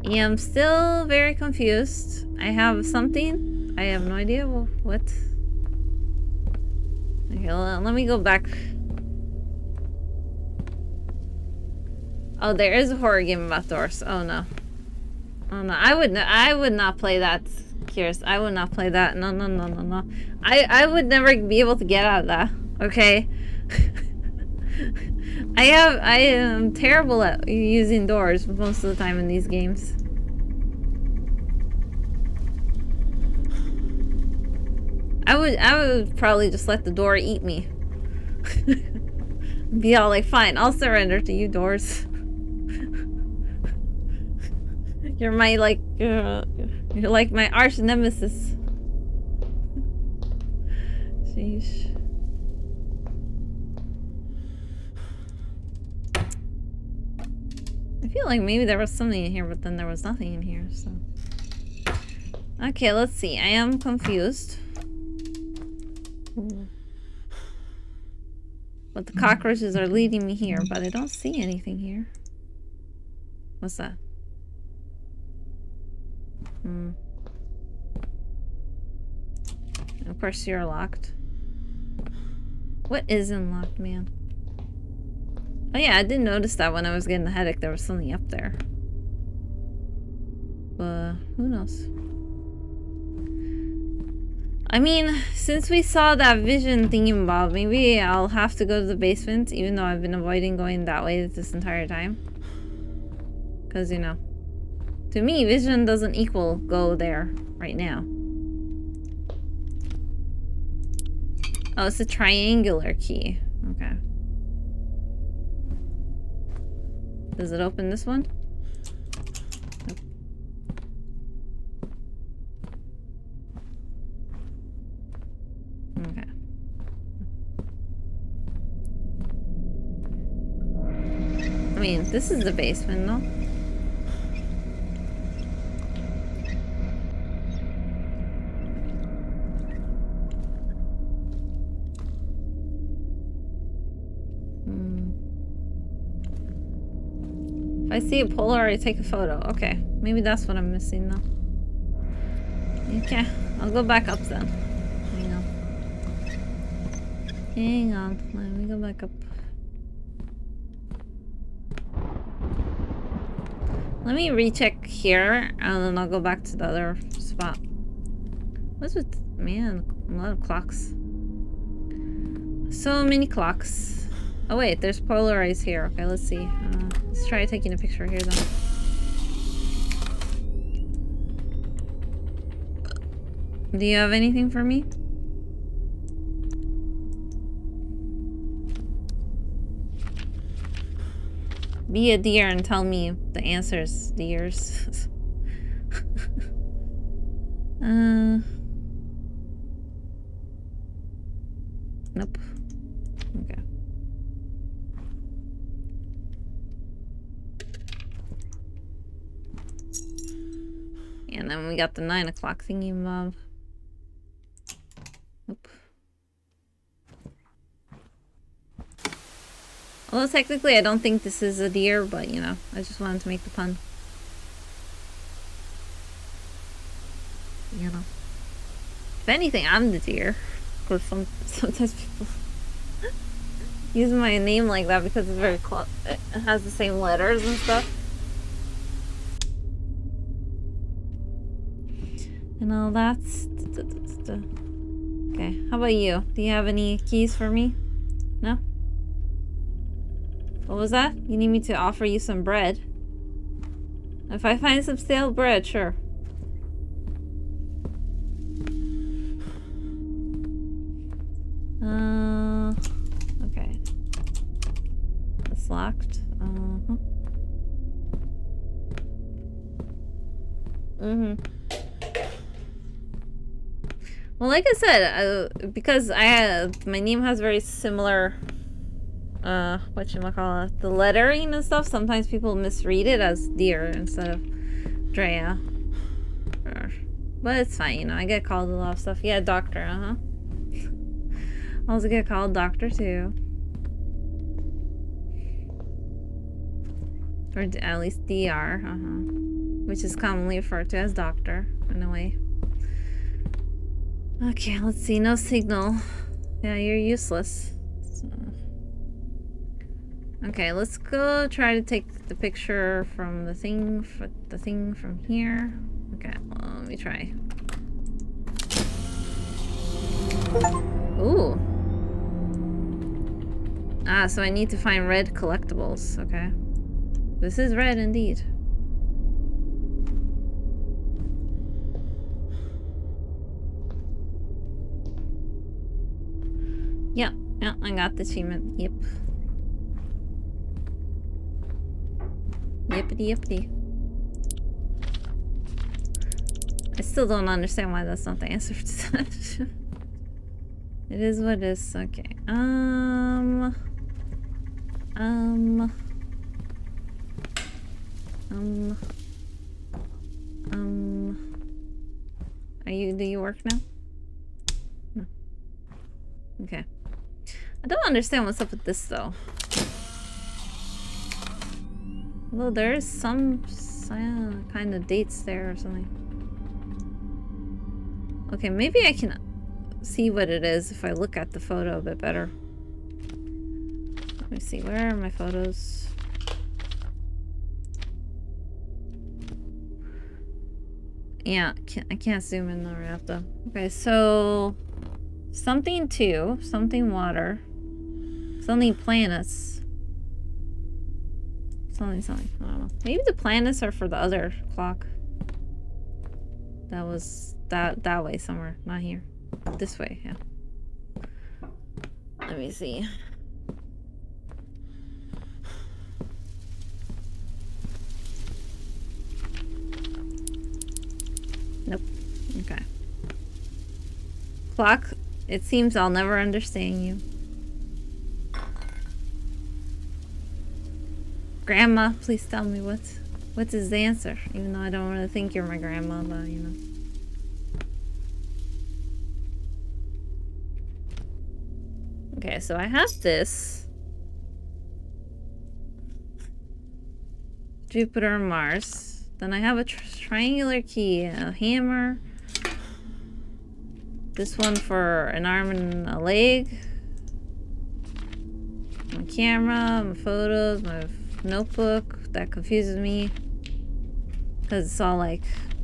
Yeah, I'm still very confused. I have something. I have no idea what. Okay, let me go back. Oh, there is a horror game about doors. Oh no. Oh no. I would not play that, Kiers. I would not play that. No, no, no, no, no. I would never be able to get out of that. Okay. I am terrible at using doors most of the time in these games. I would probably just let the door eat me. Be all like, fine, I'll surrender to you, doors. You're my, like, you're like my arch nemesis. Sheesh. I feel like maybe there was something in here, but then there was nothing in here, so. Okay, let's see. I am confused. But the cockroaches are leading me here, but I don't see anything here. What's that? Hmm. And of course you're locked. What is unlocked, man? Oh yeah, I didn't notice that when I was getting the headache there was something up there. But who knows? I mean, since we saw that vision thingy bob, maybe I'll have to go to the basement, even though I've been avoiding going that way this entire time. Because, you know, to me, vision doesn't equal go there right now. Oh, it's a triangular key. Okay. Does it open this one? Okay. I mean, this is the basement, no? Hmm. If I see a Polaroid, I take a photo. Okay. Maybe that's what I'm missing, though. Okay. I'll go back up then. Hang on, let me go back up. Let me recheck here, and then I'll go back to the other spot. What's with... man, a lot of clocks. So many clocks. Oh wait, there's Polaroids here. Okay, let's see. Let's try taking a picture here, though. Do you have anything for me? Be a deer and tell me the answers, deers. Nope. Okay. And then we got the 9 o'clock thingy, Bob. Nope. Although technically I don't think this is a deer, but you know, I just wanted to make the pun. You know. If anything, I'm the deer. Because sometimes people use my name like that because it's very close. It has the same letters and stuff. And all that's... Okay, how about you? Do you have any keys for me? No? What was that? You need me to offer you some bread. If I find some stale bread, sure. Okay. It's locked. Well, like I said, because I had, my name has very similar... whatchamacallit, the lettering and stuff, sometimes people misread it as deer instead of Drea. But it's fine, you know, I get called a lot of stuff. Yeah, doctor, I also get called doctor, too. Or at least DR, which is commonly referred to as doctor, in a way. Okay, let's see, no signal. Yeah, you're useless. So. Okay, let's go try to take the picture from the thing, from here. Okay, well, let me try. Ooh. Ah, so I need to find red collectibles. Okay. This is red indeed. Yep, yep, I got the achievement. Yep. Yippity yippity. I still don't understand why that's not the answer to that. It is what it is. Okay. Do you work now? No. Okay. I don't understand what's up with this though. Although there is some kind of dates there or something. Okay, maybe I can see what it is if I look at the photo a bit better. Let me see, where are my photos? Yeah, I can't zoom in though, right though. Okay, so something two, something water, something planets. Something. I don't know. Maybe the planets are for the other clock. That was that way somewhere, not here. This way, yeah. Let me see. Nope. Okay. Clock, it seems I'll never understand you. Grandma, please tell me what is the answer, even though I don't really think you're my grandma, but you know. Okay, so I have this. Jupiter and Mars. Then I have a triangular key, a hammer. This one for an arm and a leg. My camera, my photos, my notebook. That confuses me because it's all like,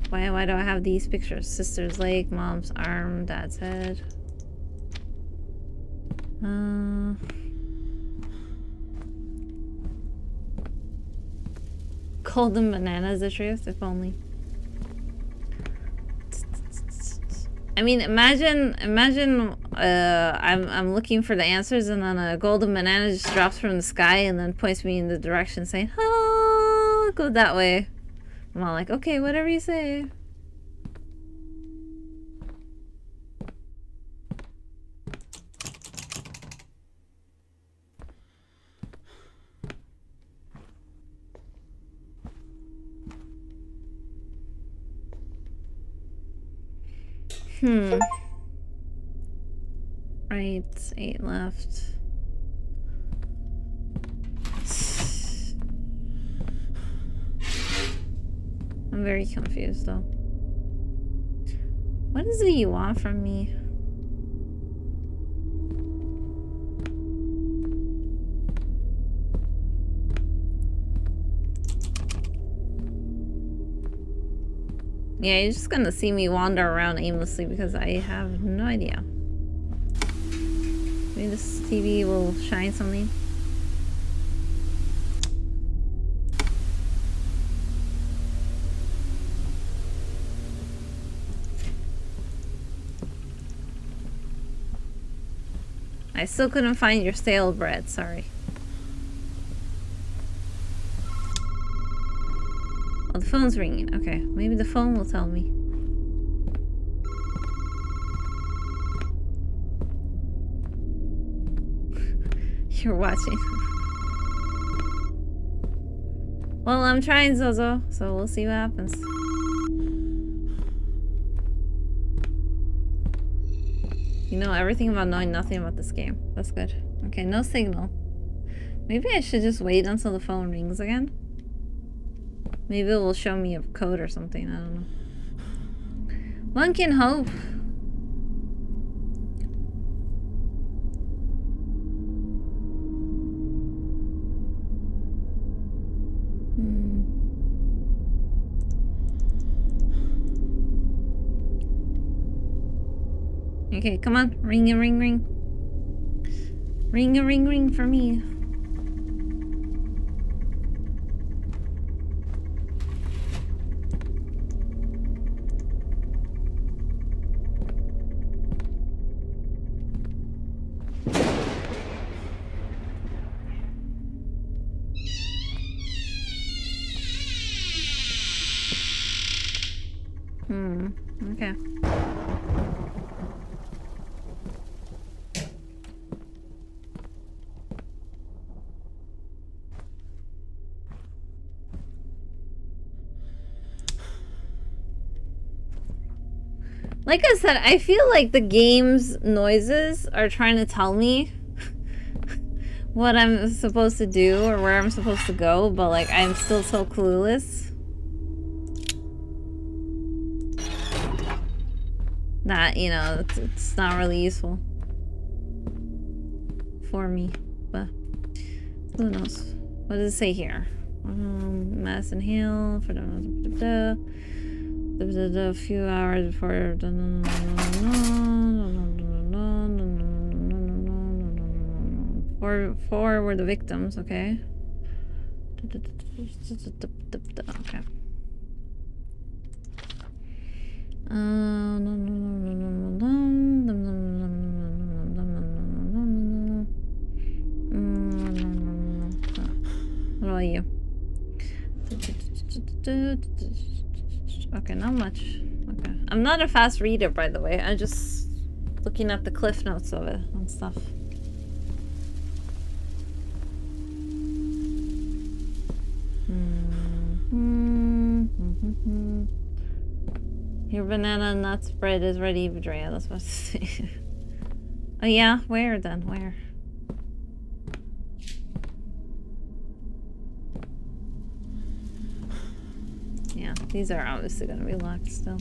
why do I have these pictures? Sister's leg, mom's arm, dad's head. Golden bananas, the truth, if only. I mean, imagine I'm looking for the answers and then a golden banana just drops from the sky and then points me in the direction saying, oh, go that way. I'm all like, okay, whatever you say. Hmm. Right, 8 left. I'm very confused though. What is it you want from me? Yeah, you're just gonna see me wander around aimlessly because I have no idea. Maybe this TV will shine something. I still couldn't find your stale bread, sorry. Oh, the phone's ringing. Okay, maybe the phone will tell me. You're watching. Well, I'm trying, Zozo, so we'll see what happens. You know everything about knowing nothing about this game. That's good. Okay, no signal. Maybe I should just wait until the phone rings again. Maybe it will show me a code or something, I don't know. One can hope. Okay, come on, ring a ring ring. Ring a ring ring for me. Like I said, I feel like the game's noises are trying to tell me what I'm supposed to do or where I'm supposed to go, but like I'm still so clueless. That, you know, it's not really useful for me, but who knows? What does it say here? Madison Hale for a few hours before. Four were the victims, okay? Okay. What about you? Okay, not much. Okay. I'm not a fast reader, by the way. I'm just looking at the cliff notes of it and stuff. Your banana nut spread is ready, Vidria. That's what I say. Oh yeah? Where then? Where? Yeah, these are obviously gonna be locked still.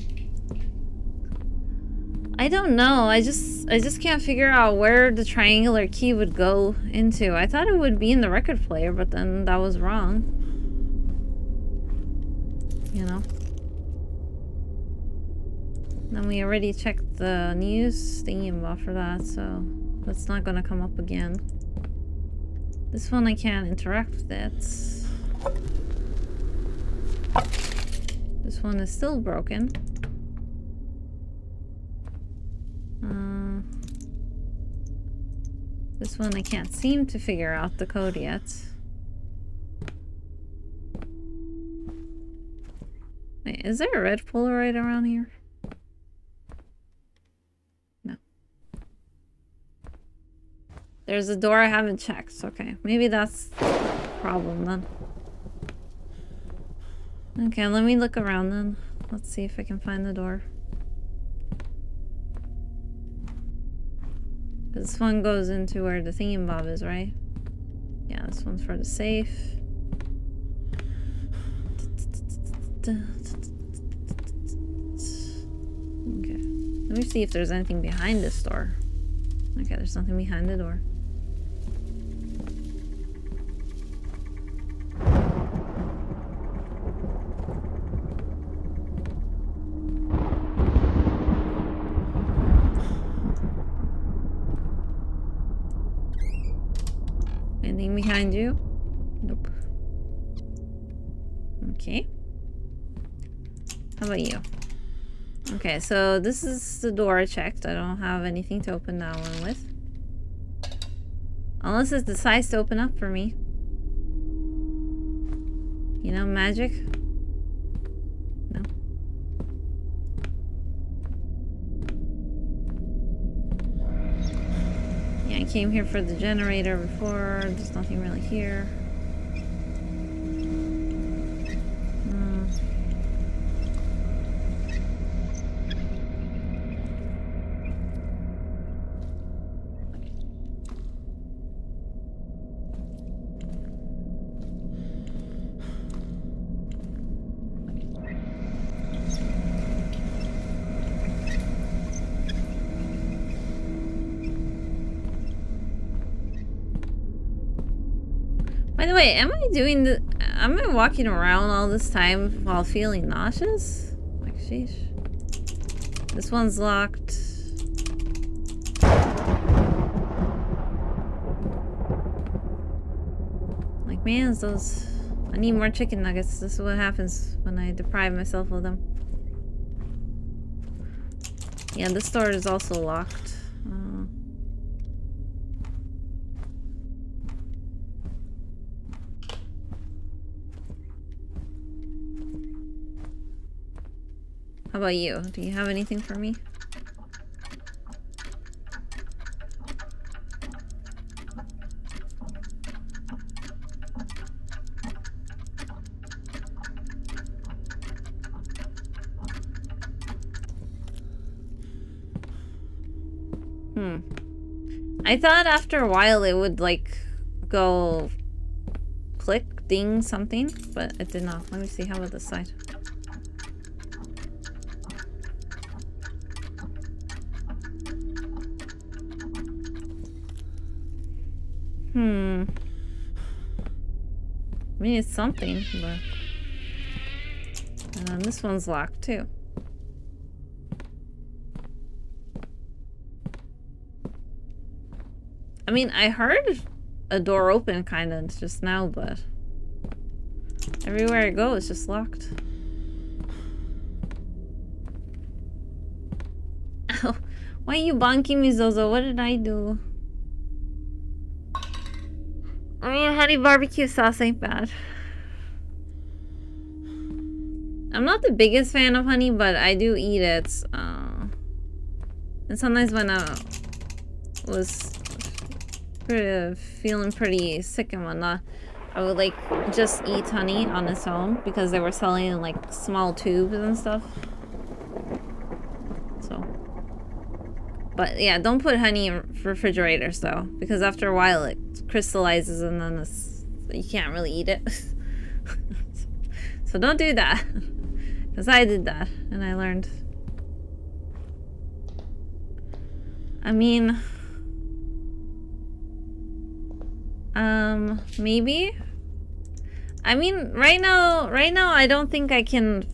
I don't know. I just can't figure out where the triangular key would go into. I thought it would be in the record player, but then that was wrong. You know? Then we already checked the news thingy for that, so that's not gonna come up again. This one I can't interact with it. This one is still broken. This one I can't seem to figure out the code yet. Wait, is there a red Polaroid around here? No. There's a door I haven't checked. Okay, maybe that's the problem then. Okay, let me look around then. Let's see if I can find the door. This one goes into where the thingamabob is, right? Yeah, this one's for the safe. Okay. Let me see if there's anything behind this door. Okay, there's nothing behind the door. Behind you? Nope. Okay. How about you? Okay, so this is the door I checked. I don't have anything to open that one with. Unless it decides to open up for me. You know, magic? No. Came here for the generator before. There's nothing really here. Wait, am I doing the? Am I walking around all this time while feeling nauseous? Like, sheesh. This one's locked. Like, man, those. I need more chicken nuggets. This is what happens when I deprive myself of them. Yeah, this door is also locked. How about you? Do you have anything for me? Hmm. I thought after a while it would, like, go click, ding, something, but it did not. Let me see. How about this side? Hmm. I mean, it's something, but... And then this one's locked, too. I mean, I heard a door open, kind of, just now, but... Everywhere I go, it's just locked. Ow. Why are you bonking me, Zozo? What did I do? I mean, honey barbecue sauce ain't bad. I'm not the biggest fan of honey, but I do eat it. And sometimes when I was feeling pretty sick and whatnot, I would like just eat honey on its own because they were selling in like small tubes and stuff. So, but yeah, don't put honey in refrigerators though, because after a while it crystallizes and then it's, you can't really eat it. So don't do that. Because I did that, and I learned. I mean... maybe? I mean, right now, I don't think I can...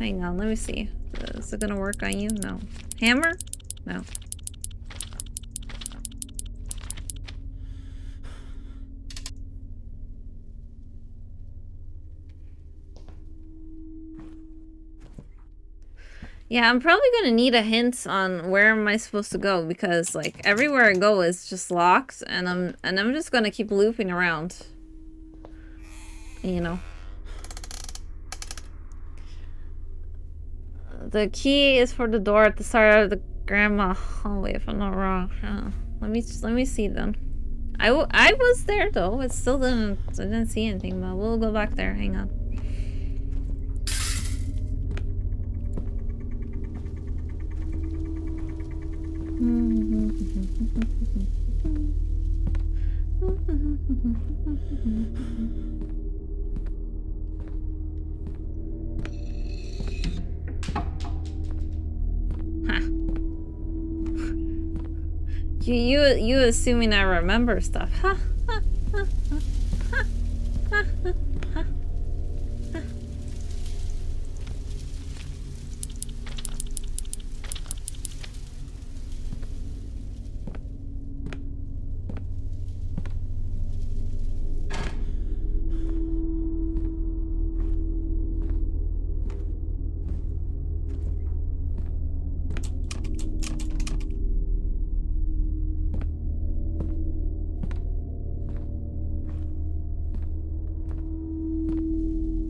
Hang on, let me see. Is it gonna work on you? No. Hammer? No. Yeah, I'm probably gonna need a hint on where am I supposed to go, because like everywhere I go is just locked, and I'm just gonna keep looping around. You know. The key is for the door at the side of the grandma hallway, if I'm not wrong. Let me see then. I was there though. It still didn't. I didn't see anything, but we'll go back there. Hang on. You assuming I remember stuff, huh?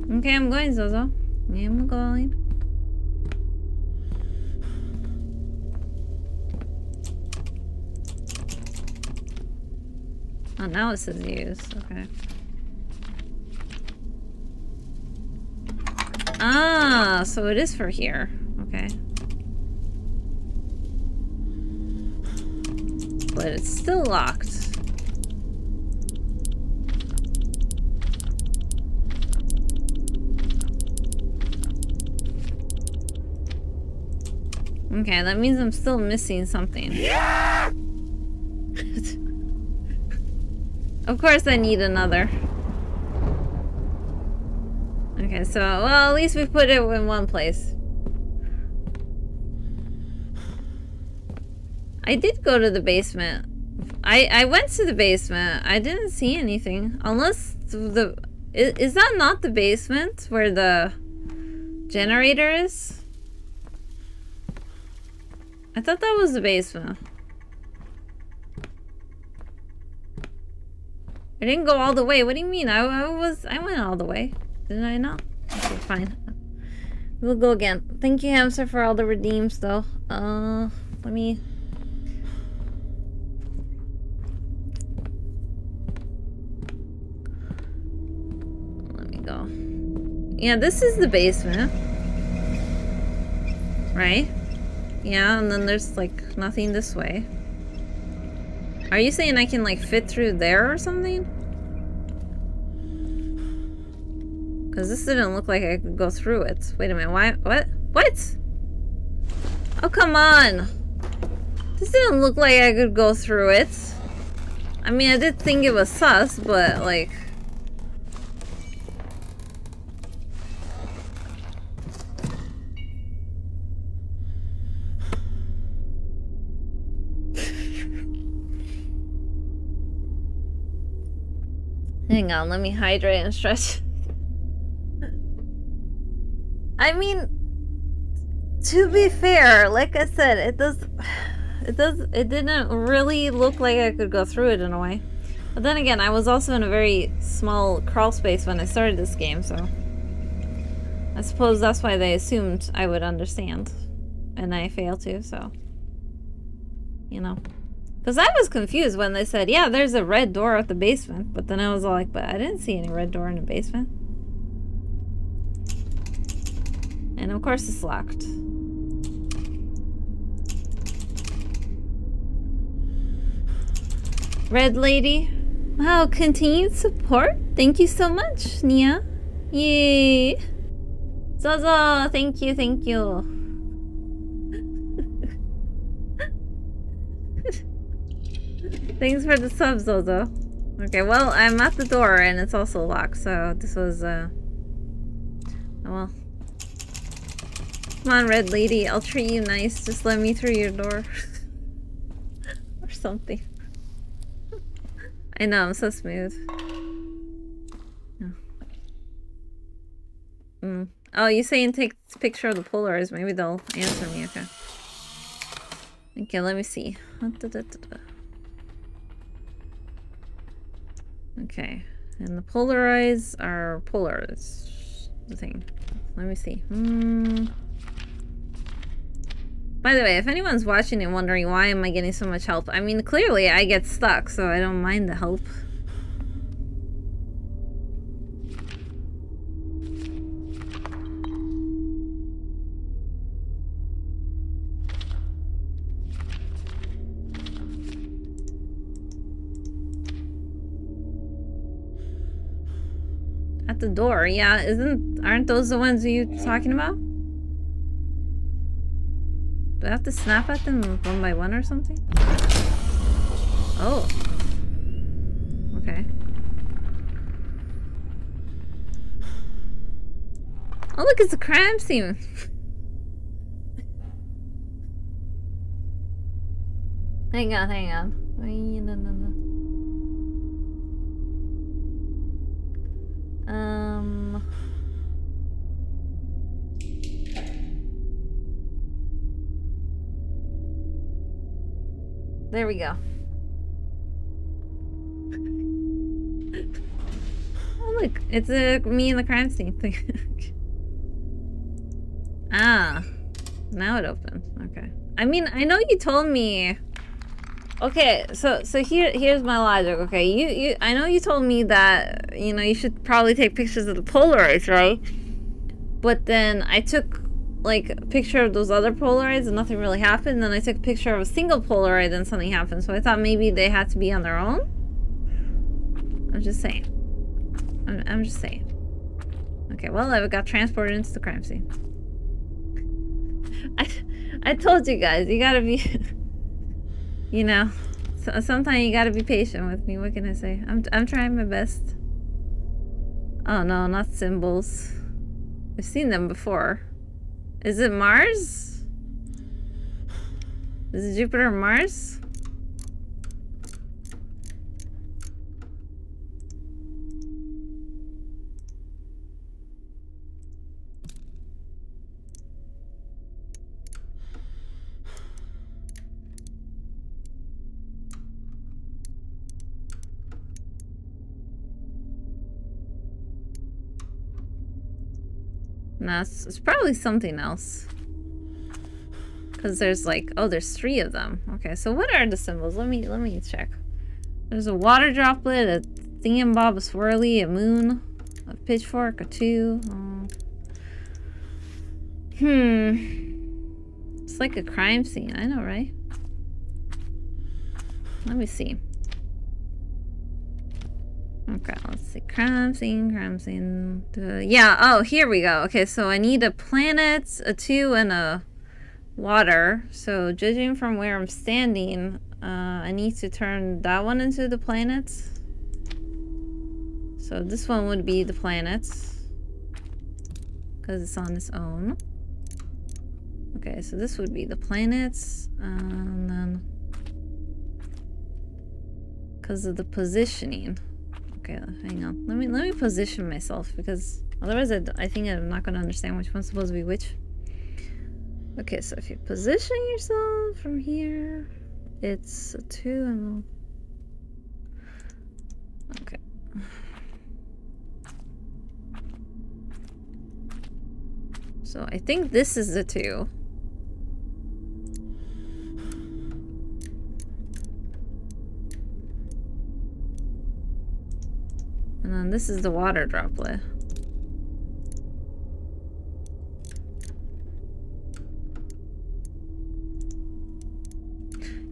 Okay, I'm going, Zozo. I'm going. Oh, now it says use. Okay. Ah, so it is for here. Okay. But it's still locked. Okay, that means I'm still missing something. Yeah! Of course I need another. Okay, so, well, at least we put it in one place. I did go to the basement. I went to the basement. I didn't see anything. Unless the... Is that not the basement where the generator is? I thought that was the basement. I didn't go all the way. What do you mean? I went all the way. Didn't I not? Okay, fine. We'll go again. Thank you, Hamster, for all the redeems, though. Let me... go. Yeah, this is the basement. Right? Yeah, and then there's like nothing this way. Are you saying I can like fit through there or something? Because this didn't look like I could go through it. Wait a minute, why? What? What? Oh, come on! This didn't look like I could go through it. I mean, I did think it was sus, but like... Hang on, let me hydrate and stretch. I mean, to be fair, like I said, it didn't really look like I could go through it in a way. But then again, I was also in a very small crawl space when I started this game, so I suppose that's why they assumed I would understand. And I failed to, so, you know. Because I was confused when they said, yeah, there's a red door at the basement. But then I was all like, but I didn't see any red door in the basement. And of course it's locked. Red lady. Wow, continued support? Thank you so much, Nia. Yay. Zozo, thank you, thank you. Thanks for the sub, Zozo. Okay, well, I'm at the door and it's also locked, so this was, oh well. Come on, red lady, I'll treat you nice. Just let me through your door. Or something. I know, I'm so smooth. No. Mm. Oh, you're saying take a picture of the Polaroids. Maybe they'll answer me, okay. Okay, let me see. Okay, and the Polaroids are Polaroids. The thing. Let me see. Hmm. By the way, if anyone's watching and wondering why am I getting so much help, I mean, clearly I get stuck, so I don't mind the help. At the door, yeah, aren't those the ones you're talking about? Do I have to snap at them one by one or something? Oh. Okay. Oh look, it's a crime scene! Hang on, hang on. No, no, no. There we go. Oh look, it's me and the crime scene thing. Ah, now it opened. Okay. I mean, I know you told me. Okay, so here's my logic. Okay, you I know you told me that, you know, you should probably take pictures of the Polaroids, right? But then I took like a picture of those other Polaroids and nothing really happened. Then I took a picture of a single Polaroid and something happened. So I thought maybe they had to be on their own. I'm just saying. I'm just saying. Okay, well, I got transported into the crime scene. I told you guys, you gotta be. You know, so sometimes you gotta be patient with me. What can I say? I'm trying my best. Oh no, not symbols. I've seen them before. Is it Mars? Is it Jupiter or Mars? No, it's probably something else. Because there's like, oh, there's three of them. Okay, so what are the symbols? Let me check. There's a water droplet, a thingamabob, a swirly, a moon, a pitchfork, a two. Hmm. It's like a crime scene. I know, right? Let me see. Okay, let's see. Crime scene. Yeah, oh, here we go. Okay, so I need a planet, a 2, and a water. So judging from where I'm standing, I need to turn that one into the planets. So this one would be the planets, because it's on its own. Okay, so this would be the planets, and then... because of the positioning. Okay, hang on. Let me position myself, because otherwise I think I'm not going to understand which one's supposed to be which. Okay, so if you position yourself from here, it's a 2 and... okay. So I think this is the 2. And then this is the water droplet.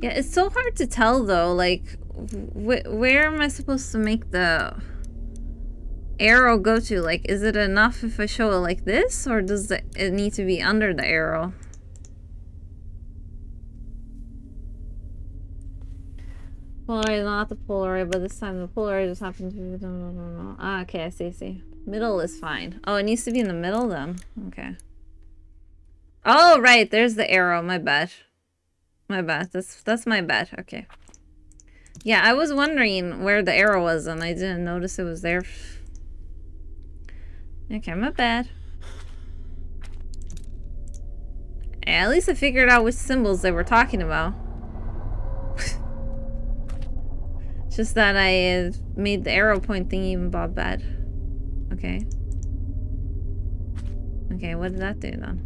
Yeah, it's so hard to tell though, like, where am I supposed to make the arrow go to? Like, is it enough if I show it like this, or does it need to be under the arrow? Polaroid, not the Polaroid, but this time the Polaroid just happened to... ah, okay, I see. Middle is fine. Oh, it needs to be in the middle then. Okay. Oh, right, there's the arrow. My bad. That's my bad. Okay. Yeah, I was wondering where the arrow was, and I didn't notice it was there. Okay, my bad. At least I figured out which symbols they were talking about. Just that I made the arrow point thing even Bob bad. Okay. Okay, what did that do then?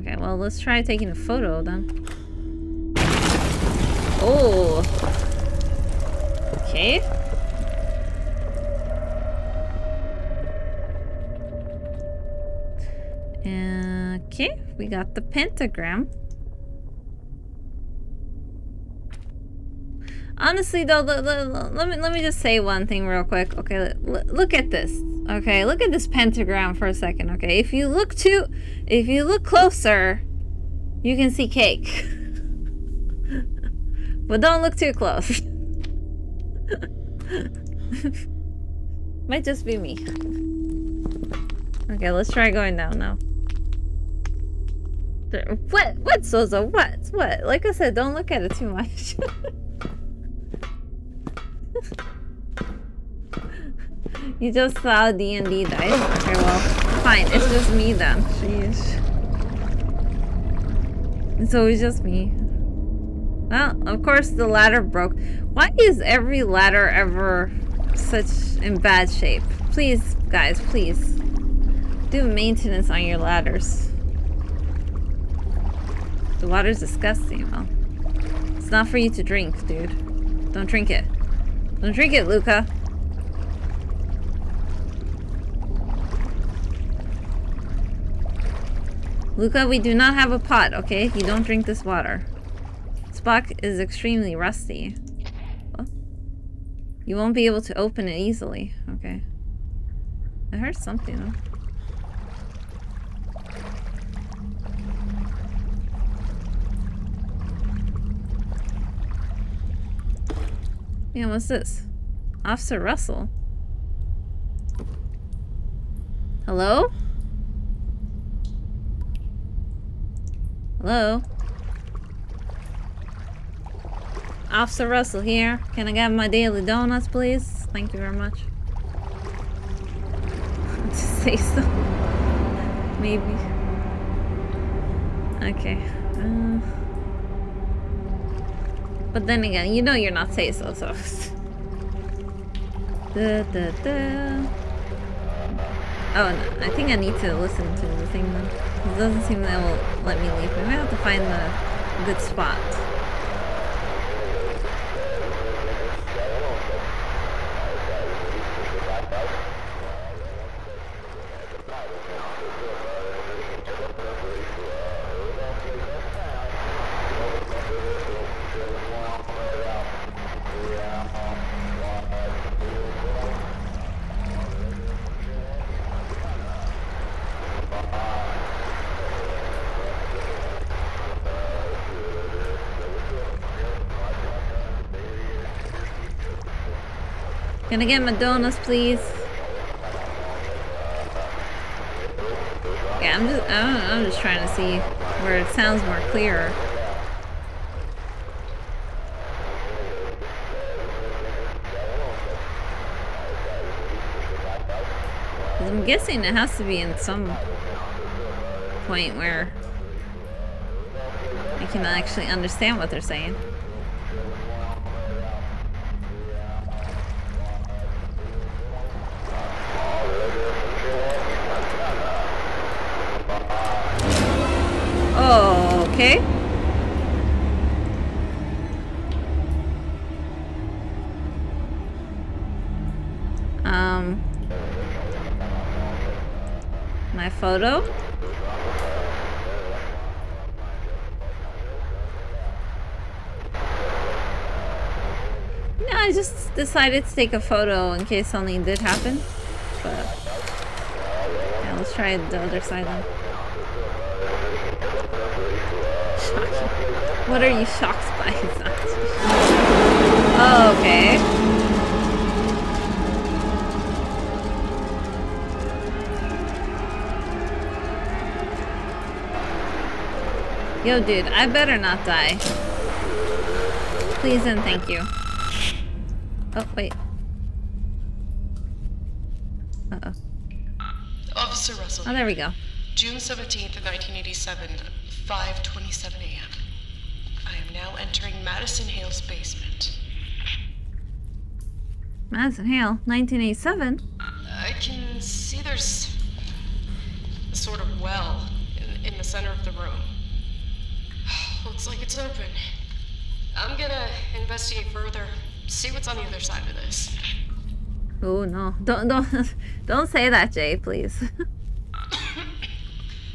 Okay, well, let's try taking a photo then. Oh! Okay. Okay, we got the pentagram. Honestly, though, let me just say one thing real quick. Okay, look at this. Okay, look at this pentagram for a second. Okay, if you look closer, you can see cake, but don't look too close. Might just be me. Okay, let's try going down now. What, Sozo? What? Like I said, don't look at it too much. You just saw D&D dice. Okay, well, fine. It's just me then. Jeez. It's always just me. Well, of course the ladder broke. Why is every ladder ever such in bad shape? Please, guys, please. Do maintenance on your ladders. The water's disgusting. Well, it's not for you to drink, dude. Don't drink it. Don't drink it, Luca. Luca, we do not have a pot, okay? You don't drink this water. Spock is extremely rusty. Well, you won't be able to open it easily. Okay. I heard something though. Yeah, what's this? Officer Russell? Hello? Hello? Officer Russell here. Can I get my daily donuts, please? Thank you very much. Just say so. Maybe. Okay. But then again, you know you're not say-so, so... Oh, no. I think I need to listen to the thing, then. It doesn't seem that it will let me leave. I might have to find a good spot. Can I get my donuts, please? Yeah, I'm just trying to see where it sounds more clearer. I'm guessing it has to be in some point where I can actually understand what they're saying. Oh, okay. My photo. No, I just decided to take a photo in case something did happen. But yeah, let's try the other side then. Shocking. What are you shocked by? Oh, okay. Yo, dude, I better not die. Please and thank you. Oh, wait. Uh-oh. Officer Russell. Oh, there we go. June 17th, 1987, 5:27 a.m. I am now entering Madison Hale's basement. Madison Hale, 1987? I can see there's a sort of well in the center of the room. Looks like it's open. I'm gonna investigate further, see what's on the other side of this. Oh no! Don't say that, Jay, please.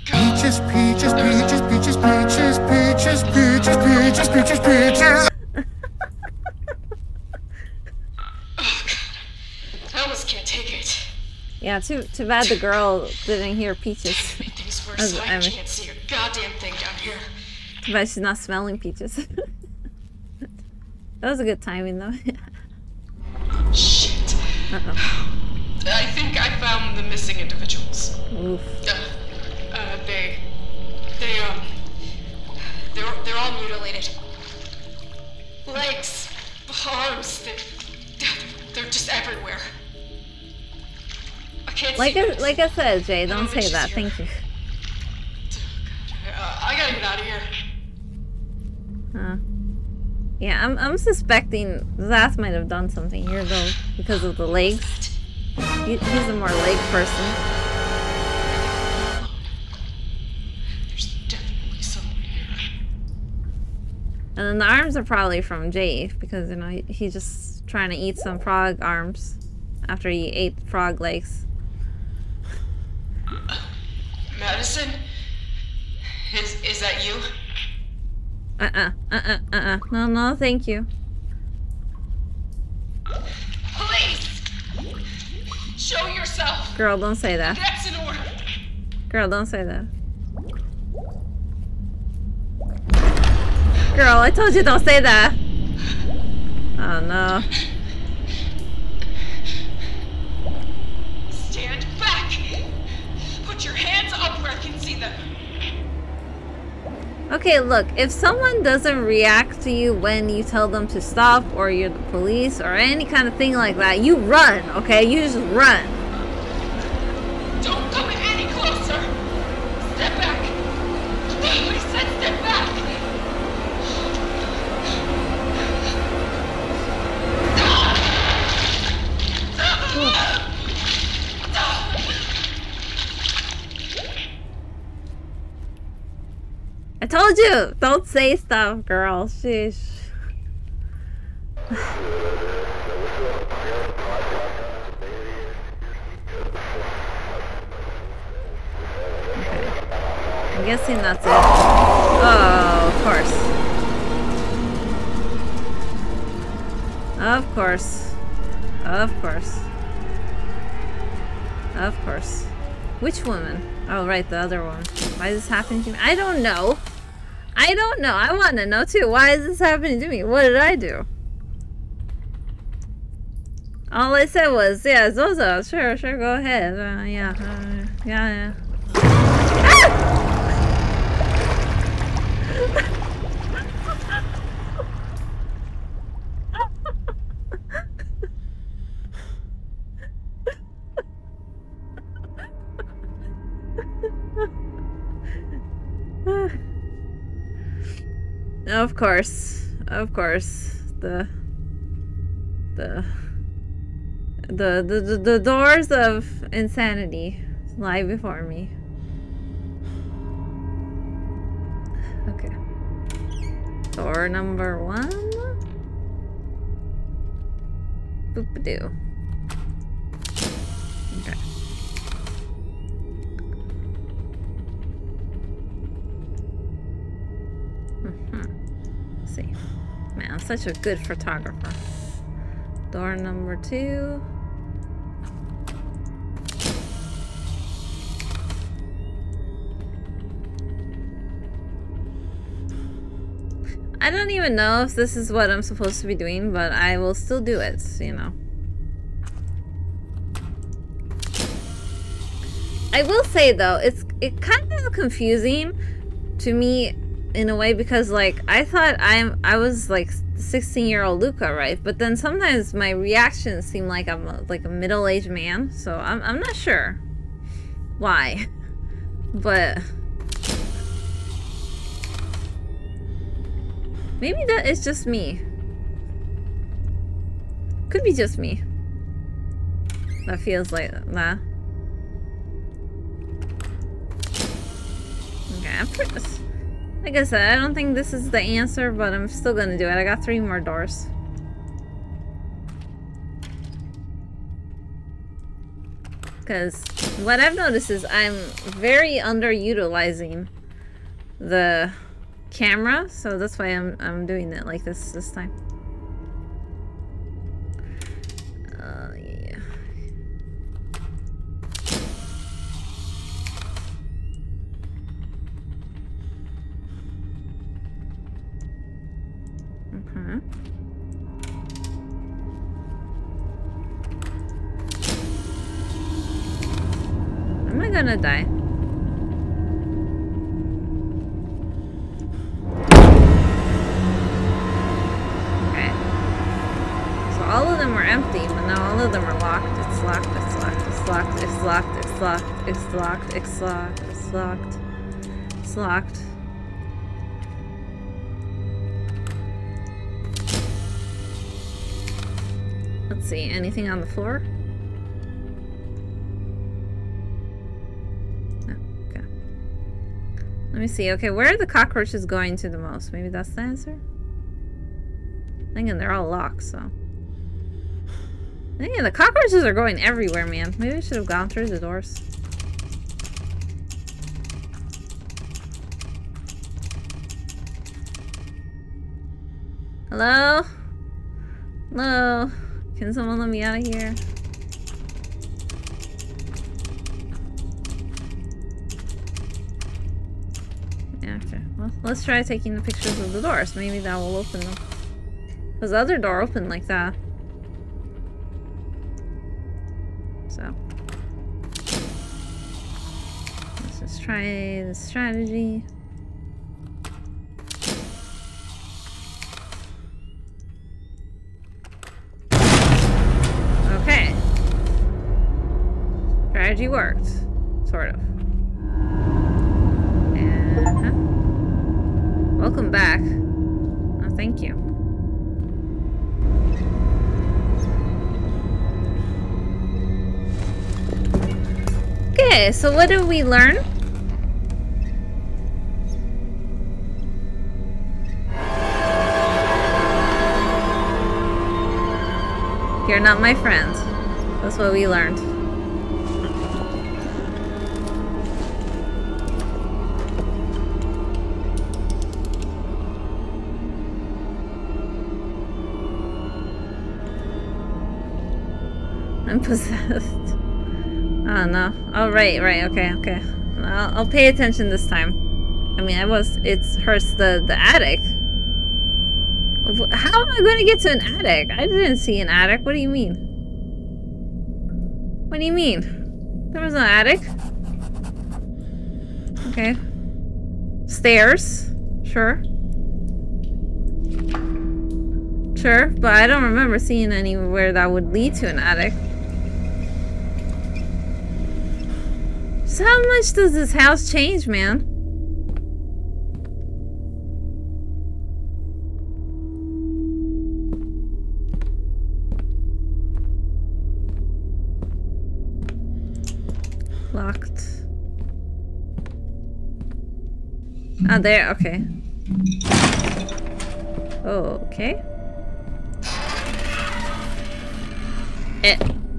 Peaches, peaches, peaches, peaches, peaches, peaches, peaches, peaches, peaches, peaches. Oh god! I almost can't take it. Yeah, too bad the girl didn't hear peaches. Make things worse. I can't see a goddamn thing down here. But she's not smelling peaches. That was a good timing, though. Shit. Uh-oh. I think I found the missing individuals. Oof. They're all mutilated. Legs, arms, they're just everywhere. I can't see it. Like I said, Jay, don't say that. Here. Thank you. I gotta get out of here. Yeah, I'm suspecting Zaz might have done something here though because of the legs. He's a more leg person. There's definitely someone here. And then the arms are probably from Jay because you know he's just trying to eat some frog arms after he ate frog legs. Madison, is that you? No, thank you. Please! Show yourself! Girl, don't say that. That's an order! Girl, don't say that. Girl, I told you don't say that! Oh no. Stand back! Put your hands up where I can see them! Okay, look, if someone doesn't react to you when you tell them to stop, or you're the police, or any kind of thing like that, you run, okay? You just run. Don't come any closer! Step back! I said step back! I told you! Don't say stuff, girl. Sheesh. Okay. I'm guessing that's it. Oh, of course. Of course. Of course. Of course. Which woman? Oh, right, the other one. Why is this happening to me? I don't know. I don't know. I want to know too. Why is this happening to me? What did I do? All I said was, yeah, Zozo, sure, go ahead. Yeah. Of course. The doors of insanity lie before me. Okay. Door number 1. Boop-a-doo. Okay. See. Man, I'm such a good photographer. Door number 2. I don't even know if this is what I'm supposed to be doing, but I will still do it, you know. I will say though, it's kind of confusing to me in a way, because like I thought I was like 16-year-old Luca, right? But then sometimes my reactions seem like I'm a middle-aged man, so I'm not sure why. But maybe that is just me. Could be just me. That feels like that. Okay, I'm pretty. Like I said, I don't think this is the answer, but I'm still gonna do it. I got 3 more doors. Because what I've noticed is I'm very underutilizing the camera, so that's why I'm doing it like this time. Yeah. Am I gonna die? Empty, but now all of them are locked. It's locked, it's locked, it's locked, it's locked, it's locked, it's locked, it's locked, it's locked, it's locked. Let's see, anything on the floor? No, okay. Let me see, okay, where are the cockroaches going to the most? Maybe that's the answer? I'm thinking they're all locked, so. Yeah, the cockroaches are going everywhere, man. Maybe I should have gone through the doors. Hello? Hello? Can someone let me out of here? Yeah, okay. Well, let's try taking the pictures of the doors. Maybe that will open them. Because the other door opened like that. So let's just try the strategy. Okay. Strategy worked. Sort of. Uh-huh. Welcome back. Oh, thank you. Okay, so what did we learn? You're not my friend. That's what we learned. I'm possessed. Oh no. Oh right, okay. I'll pay attention this time. I mean, it's hurts the attic. How am I gonna get to an attic? I didn't see an attic, what do you mean? What do you mean? There was no attic. Okay. Stairs. Sure. Sure, but I don't remember seeing anywhere that would lead to an attic. So how much does this house change, man? Locked. Oh, there, okay. Oh, okay.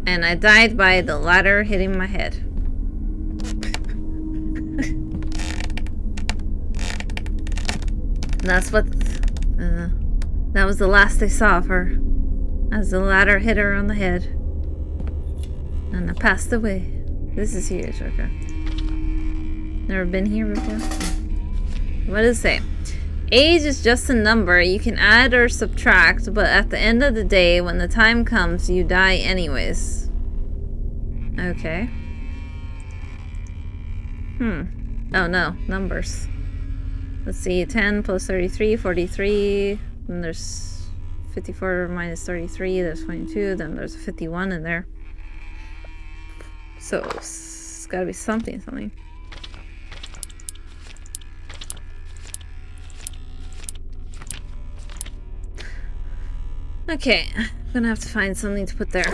And I died by the ladder hitting my head. That's what... that was the last I saw of her. As the ladder hit her on the head. And I passed away. This is huge, okay. Never been here before. What does it say? Age is just a number. You can add or subtract, but at the end of the day, when the time comes, you die anyways. Okay. Hmm. Oh no, numbers. Let's see, 10 plus 33, 43, then there's 54 minus 33, there's 22, then there's 51 in there. So, it's gotta be something. Okay, I'm gonna have to find something to put there.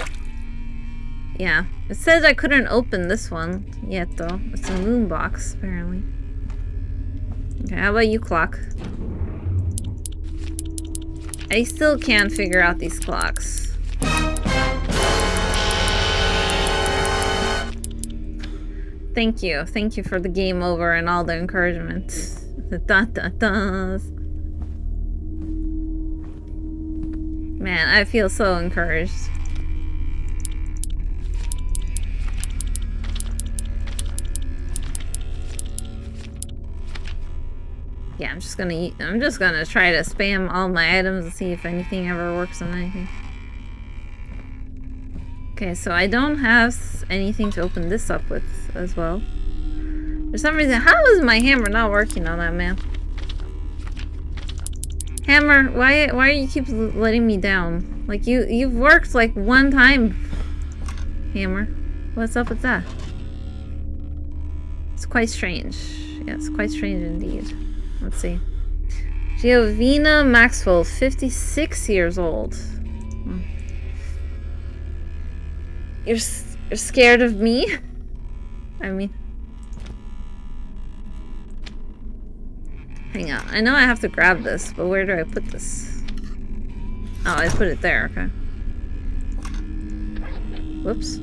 Yeah, it said I couldn't open this one yet, though. It's a moon box, apparently. Okay, how about you, clock? I still can't figure out these clocks. Thank you for the game over and all the encouragement. The da-da-das. Man, I feel so encouraged. Yeah, I'm just gonna try to spam all my items and see if anything ever works on anything. Okay, so I don't have anything to open this up with as well. For some reason, how is my hammer not working on that, man? Hammer, why do you keep letting me down? Like, you've worked like one time. Hammer, what's up with that? It's quite strange. Yeah, it's quite strange indeed. Let's see. Giovina Maxwell, 56 years old. Hmm. You're scared of me? I mean... Hang on. I know I have to grab this, but where do I put this? Oh, I put it there. Okay. Whoops.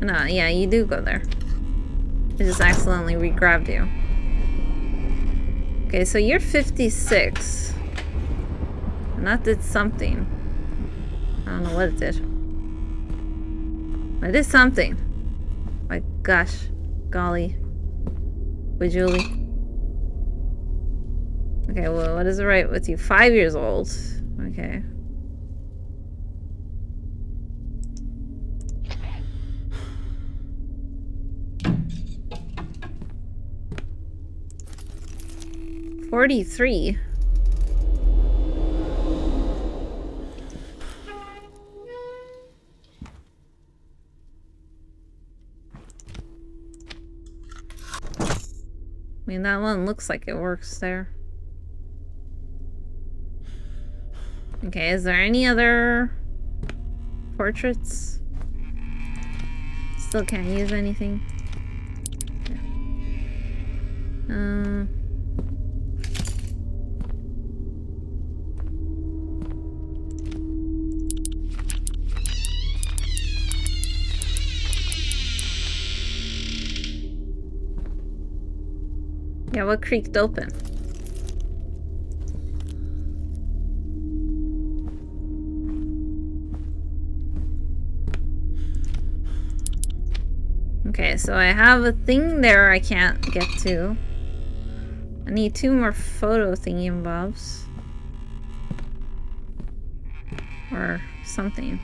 No, yeah, you do go there. I just accidentally re-grabbed you. Okay, so you're 56. And that did something. I don't know what it did. I did something. My gosh. Golly. With Julie. Okay, well, what is it right with you? 5 years old. Okay. $43. I mean, that one looks like it works there. Okay, is there any other portraits? Still can't use anything. Yeah. Yeah, what creaked open? Okay, so I have a thing there I can't get to. I need two more photo thingy-bobs. Or something.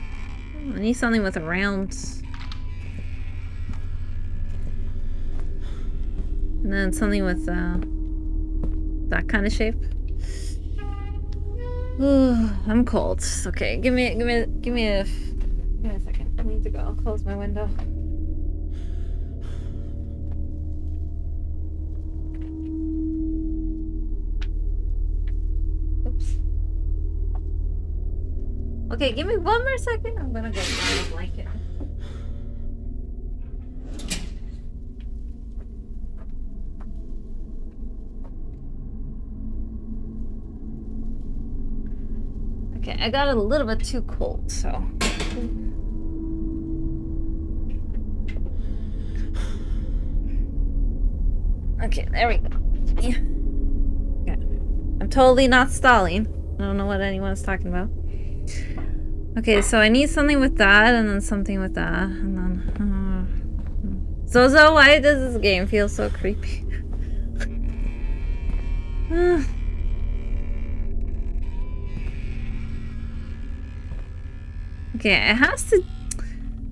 I need something with a round. And then something with that kind of shape. Ooh, I'm cold. Okay, give me a second. I need to go. I'll close my window. Okay, give me one more second. I'm gonna go get a blanket. Okay, I got a little bit too cold, so. Okay, there we go. Yeah. Okay. I'm totally not stalling. I don't know what anyone's talking about. Okay, so I need something with that, and then something with that, and then... Zozo, why does this game feel so creepy? Okay, it has to...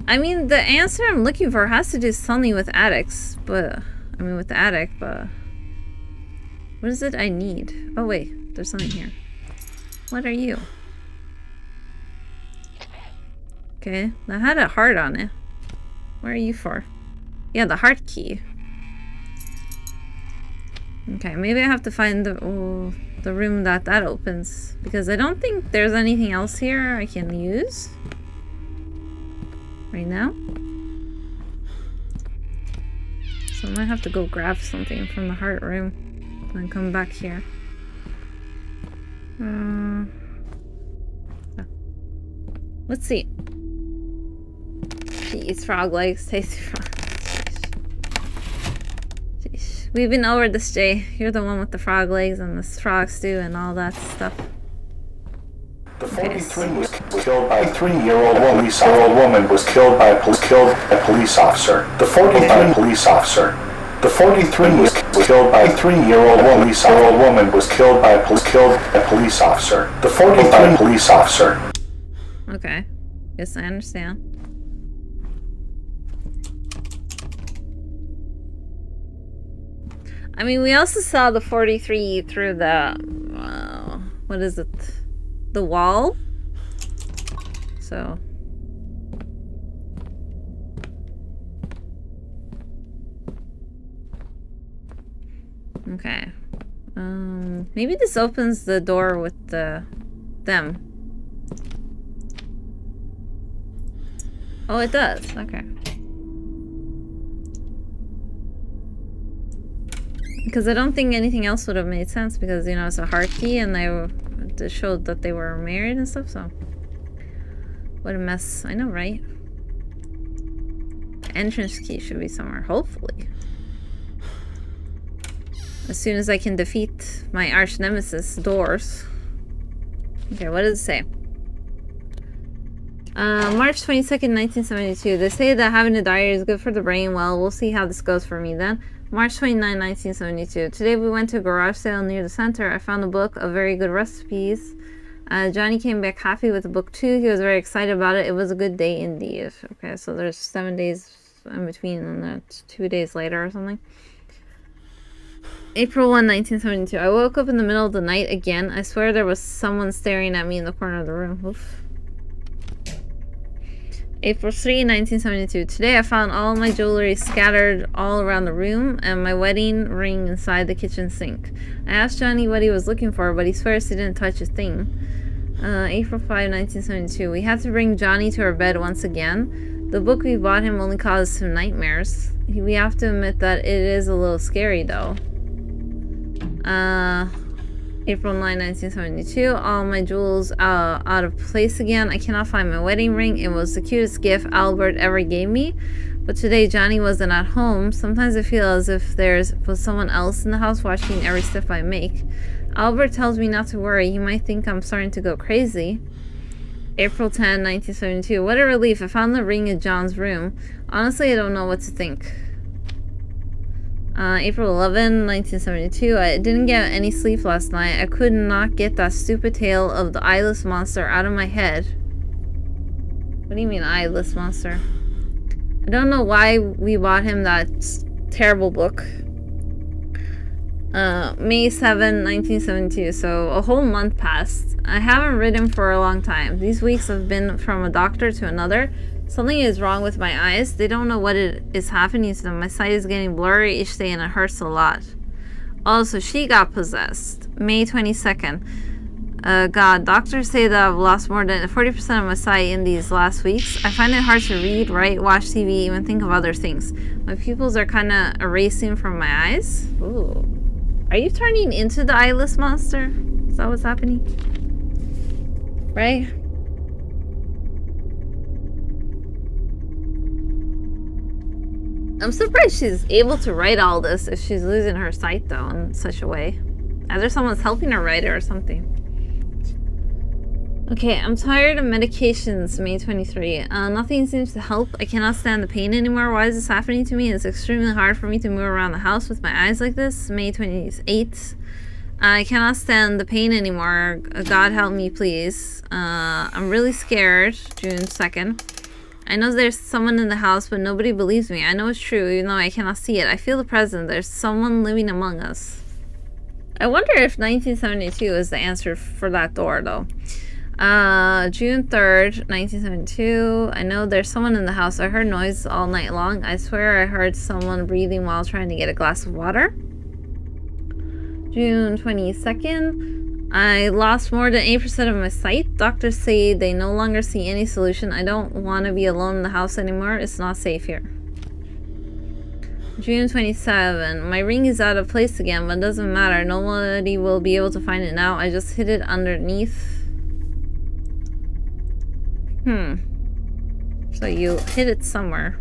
I mean, the answer I'm looking for has to do something with addicts, but... I mean, with the attic, but... What is it I need? Oh, wait. There's something here. What are you? Okay, that had a heart on it. What are you for? Yeah, the heart key. Okay, maybe I have to find the room that opens, because I don't think there's anything else here I can use right now. So I might have to go grab something from the heart room and come back here. Let's see. She eats frog legs, tasty frog. Jeez. We've been over this, Jay. You're the one with the frog legs and the frog stew and all that stuff. The 43 was killed by a 3-year-old woman was killed by a police officer. The 43 police officer. The 43 was killed by a 3-year-old woman was killed by a police officer. The 43 police officer. Okay. Yes, I understand. I mean, we also saw the 43 through the... what is it? The wall? So... Okay. Maybe this opens the door with the... them. Oh, it does. Okay. Because I don't think anything else would have made sense because, you know, it's a heart key and they showed that they were married and stuff, so... What a mess. I know, right? The entrance key should be somewhere, hopefully. As soon as I can defeat my arch nemesis doors. Okay, what does it say? March 22nd, 1972. They say that having a diary is good for the brain. Well, we'll see how this goes for me then. March 29, 1972. Today we went to a garage sale near the center. I found a book of very good recipes. Johnny came back happy with the book too. He was very excited about it. It was a good day indeed. Okay, so there's 7 days in between and that's 2 days later or something. April 1, 1972. I woke up in the middle of the night again. I swear there was someone staring at me in the corner of the room. Oof. April 3, 1972. Today I found all my jewelry scattered all around the room and my wedding ring inside the kitchen sink. I asked Johnny what he was looking for, but he swears he didn't touch a thing. April 5, 1972. We had to bring Johnny to our bed once again. The book we bought him only caused some nightmares. We have to admit that it is a little scary though. April 9, 1972. All my jewels out of place again. I cannot find my wedding ring. It was the cutest gift Albert ever gave me. But today Johnny wasn't at home. Sometimes I feel as if was someone else in the house watching every step I make. Albert tells me not to worry. He might think I'm starting to go crazy. April 10, 1972. What a relief. I found the ring in John's room. Honestly, I don't know what to think. April 11, 1972. I didn't get any sleep last night. I could not get that stupid tale of the eyeless monster out of my head. What do you mean, eyeless monster? I don't know why we bought him that terrible book. May 7, 1972, so a whole month passed. I haven't ridden for a long time. These weeks have been from a doctor to another. Something is wrong with my eyes. They don't know what it is happening to them. My sight is getting blurry each day and it hurts a lot. Also, she got possessed. May 22nd. God, doctors say that I've lost more than 40% of my sight in these last weeks. I find it hard to read, write, watch TV, even think of other things. My pupils are kind of erasing from my eyes. Ooh. Are you turning into the eyeless monster? Is that what's happening? Right? I'm surprised she's able to write all this if she's losing her sight, though, in such a way. Either someone's helping her write it or something. Okay, I'm tired of medications, May 23. Nothing seems to help. I cannot stand the pain anymore. Why is this happening to me? It's extremely hard for me to move around the house with my eyes like this. May 28. I cannot stand the pain anymore. God help me, please. I'm really scared, June 2nd. I know there's someone in the house, but nobody believes me. I know it's true, even though I cannot see it. I feel the presence. There's someone living among us. I wonder if 1972 is the answer for that door, though. June 3rd, 1972. I know there's someone in the house. I heard noise all night long. I swear I heard someone breathing while trying to get a glass of water. June 22nd. I lost more than 8% of my sight. Doctors say they no longer see any solution. I don't want to be alone in the house anymore. It's not safe here. June 27. My ring is out of place again, but it doesn't matter. Nobody will be able to find it now. I just hid it underneath. So you hit it somewhere.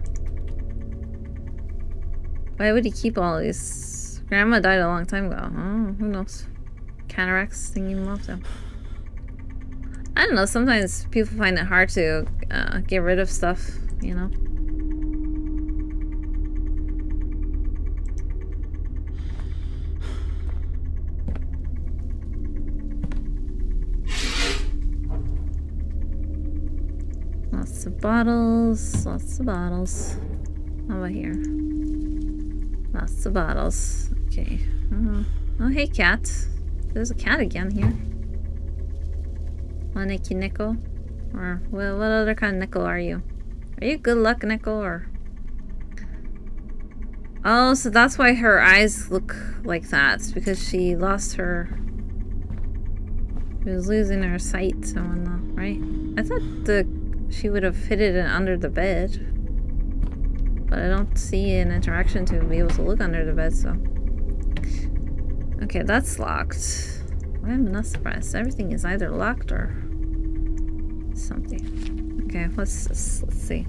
Why would he keep all these? Grandma died a long time ago. Oh, who knows? Cataracts, thinking love them. I don't know, sometimes people find it hard to get rid of stuff, you know? Lots of bottles, lots of bottles. How about here? Lots of bottles. Okay. Oh, hey, cat. There's a cat again here. Maneki Nickel. Or, well, what other kind of nickel are you? Are you good luck nickel or... Oh, so that's why her eyes look like that. It's because she lost her... She was losing her sight, so on the right? I thought she would have hid it under the bed. But I don't see an interaction to be able to look under the bed, so... Okay, that's locked. I'm not surprised. Everything is either locked or... something. Okay, what's this? Let's see.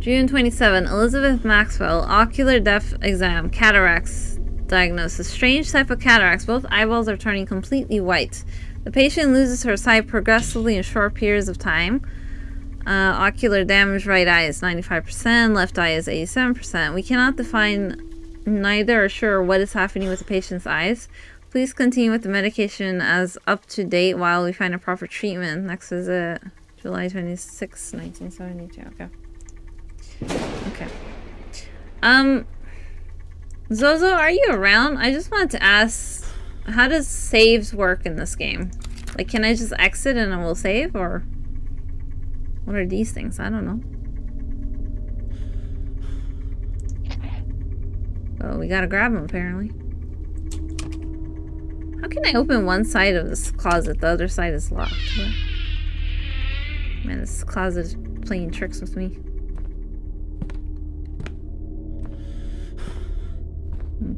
June 27. Elizabeth Maxwell. Ocular deaf exam. Cataracts diagnosis. Strange type of cataracts. Both eyeballs are turning completely white. The patient loses her sight progressively in short periods of time. Ocular damage, right eye is 95%, left eye is 87%. We cannot define, neither are sure what is happening with the patient's eyes. Please continue with the medication as up to date while we find a proper treatment. Next is July 26, 1972. Okay. Zozo, are you around? I just wanted to ask... How does saves work in this game? Like, can I just exit and it will save, or... What are these things? I don't know. Oh, we gotta grab them, apparently. How can I open one side of this closet? The other side is locked. What? Man, this closet is playing tricks with me.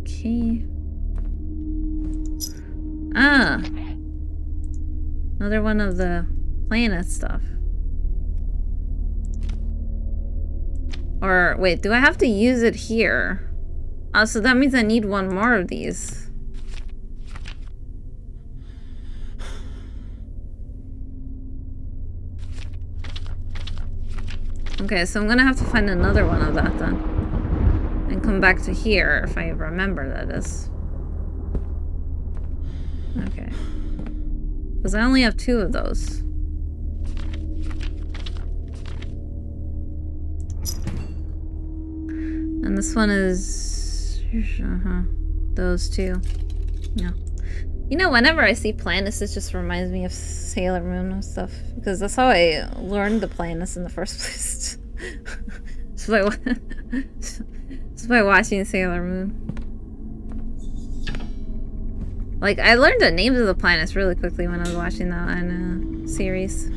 Okay... Ah! Another one of the planet stuff. Or, wait, do I have to use it here? Oh, so that means I need one more of these. Okay, so I'm gonna have to find another one of that then. And come back to here, if I remember that is. Okay. Because I only have two of those. And this one is... Those two. Yeah. You know, whenever I see planets, it just reminds me of Sailor Moon and stuff. Because that's how I learned the planets in the first place. Just by watching Sailor Moon. Like, I learned the names of the planets really quickly when I was watching that on a series.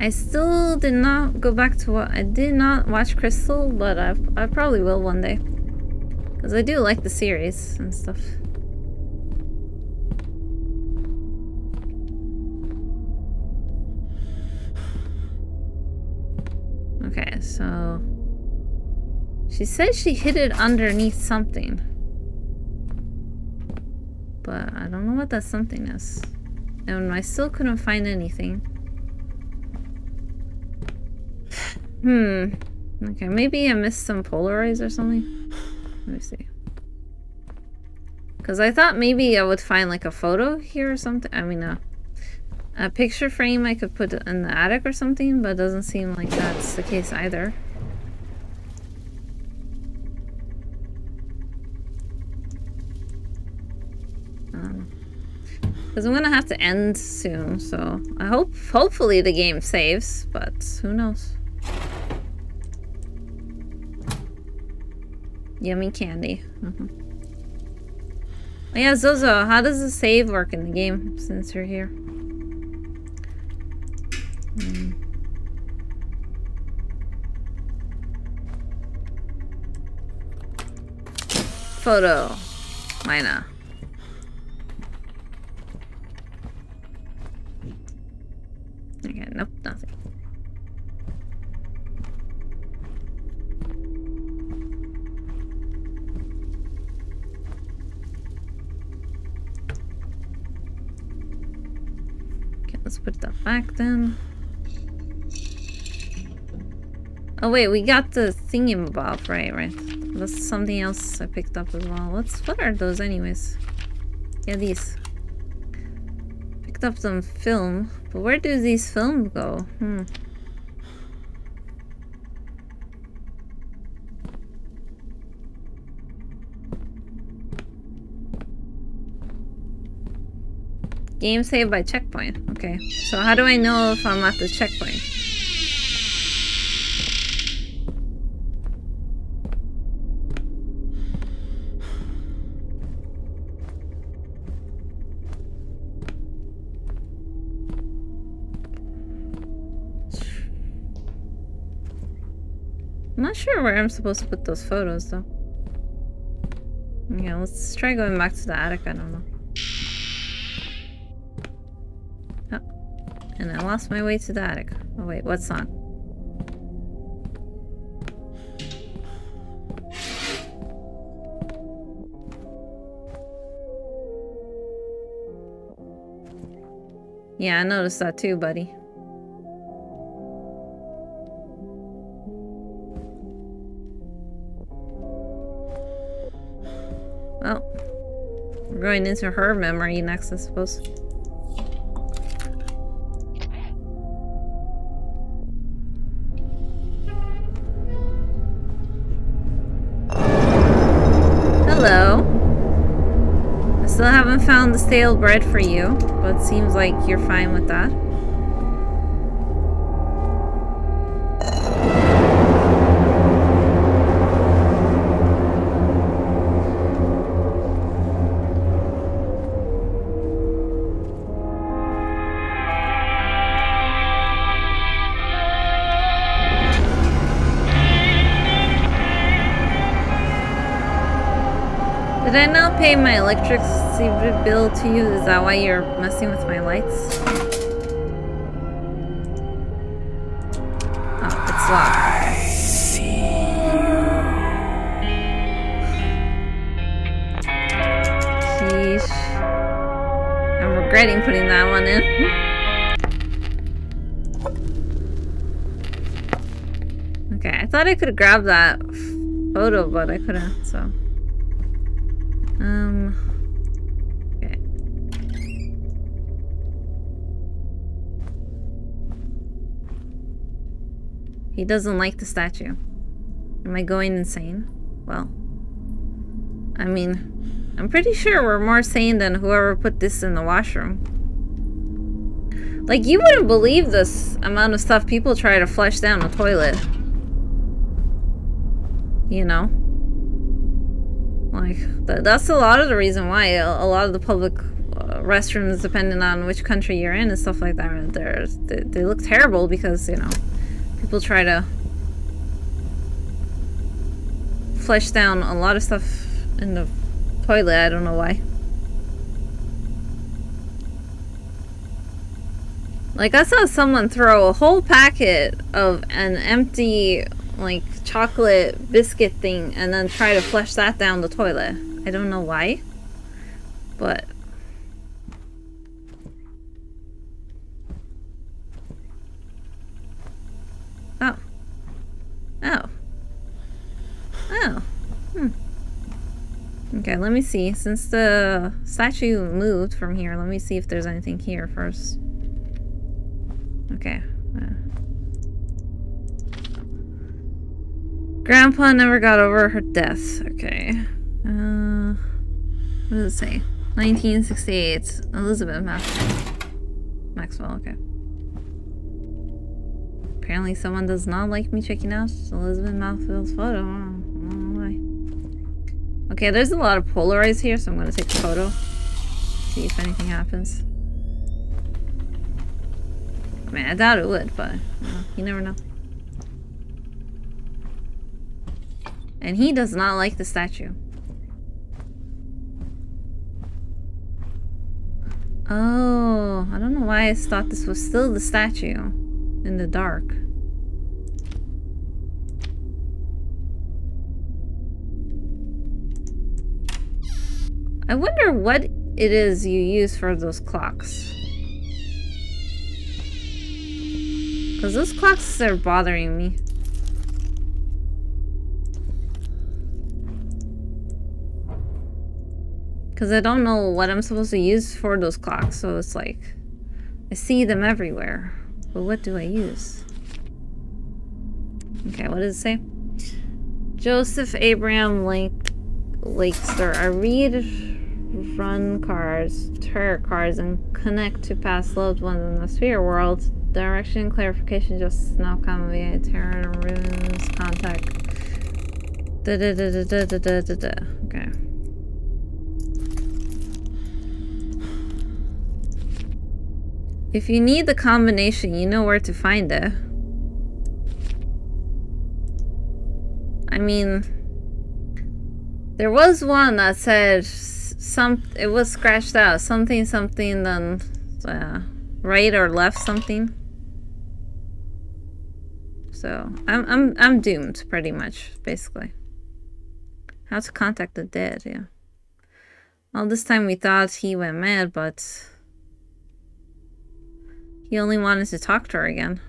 I still did not go back to what... I did not watch Crystal, but I probably will one day. Because I do like the series and stuff. Okay, so... She said she hid it underneath something. But I don't know what that something is. And I still couldn't find anything. Okay, maybe I missed some polarize or something. Let me see. Because I thought maybe I would find like a photo here or something. I mean, a picture frame I could put in the attic or something, but it doesn't seem like that's the case either. Because I'm gonna have to end soon, so I hopefully the game saves, but who knows? Yummy candy. Oh yeah, Zozo, how does the save work in the game since you're here? Photo. Why not? Okay, nope, nothing. Okay, let's put that back then. Oh wait, we got the thingamabob, right. That's something else I picked up as well. What are those anyways? Yeah, these. Picked up some film. But where do these films go? Game saved by checkpoint. Okay. So how do I know if I'm at the checkpoint? I'm not sure where I'm supposed to put those photos, though. Yeah, let's try going back to the attic. I don't know. Oh, and I lost my way to the attic. Oh wait, what's on? Yeah, I noticed that too, buddy. Well, we're going into her memory next, I suppose. Hello. I still haven't found the stale bread for you, but it seems like you're fine with that. Did I not pay my electricity bill to you? Is that why you're messing with my lights? Oh, it's locked. I see you. Sheesh. I'm regretting putting that one in. Okay, I thought I could grab that photo, but I couldn't, so... okay. He doesn't like the statue. Am I going insane? Well, I mean, I'm pretty sure we're more sane than whoever put this in the washroom. Like, you wouldn't believe this amount of stuff people try to flush down the toilet. You know? Like, that's a lot of the reason why a lot of the public restrooms, depending on which country you're in and stuff like that, they look terrible because, you know, people try to flush down a lot of stuff in the toilet. I don't know why. Like, I saw someone throw a whole packet of an empty, like, chocolate biscuit thing and then try to flush that down the toilet. I don't know why, but... Oh. Oh. Oh. Hmm. Okay, let me see. Since the statue moved from here, let me see if there's anything here first. Okay. Grandpa never got over her death. Okay. What does it say? 1968. Elizabeth Maxwell. Maxwell, okay. Apparently someone does not like me checking out Elizabeth Maxwell's photo. I don't know why. Okay, there's a lot of Polaroids here, so I'm gonna take a photo. See if anything happens. I mean, I doubt it would, but you never know. And he does not like the statue. Oh, I don't know why I thought this was still the statue in the dark. I wonder what it is you use for those clocks. Because those clocks are bothering me. Because I don't know what I'm supposed to use for those clocks, so it's like... I see them everywhere, but what do I use? Okay, what does it say? Joseph Abraham Lakester. I read run cards, tarot cards, and connect to past loved ones in the sphere world. Direction, clarification, just now come via terror, runes, contact. Okay. If you need the combination, you know where to find it. I mean, there was one that said it was scratched out. Something, something, then right or left something. So I'm doomed pretty much, basically. How to contact the dead, yeah. All this time we thought he went mad, but he only wanted to talk to her again.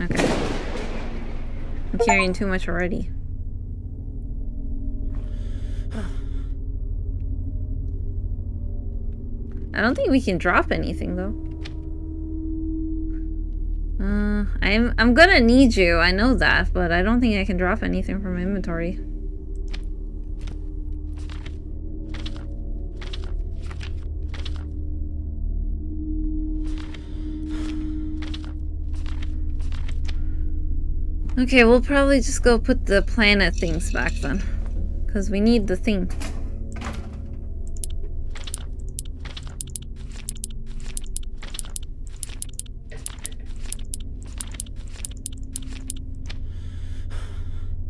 Okay. I'm carrying too much already. I don't think we can drop anything, though. I'm gonna need you, I know that, but I don't think I can drop anything from inventory. Okay, we'll probably just go put the planet things back then. Because we need the thing.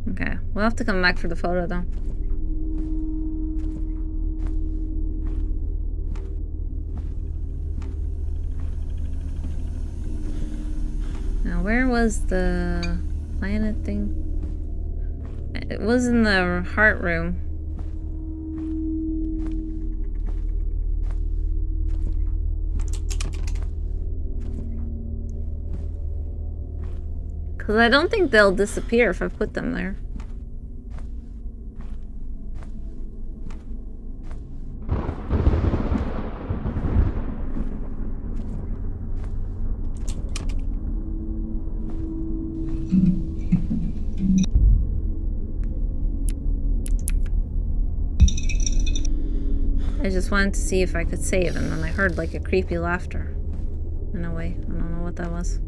Okay, we'll have to come back for the photo though. Now, where was the planet thing? It was in the heart room. Because I don't think they'll disappear if I put them there. I just wanted to see if I could save, and then I heard like a creepy laughter. In a way, I don't know what that was.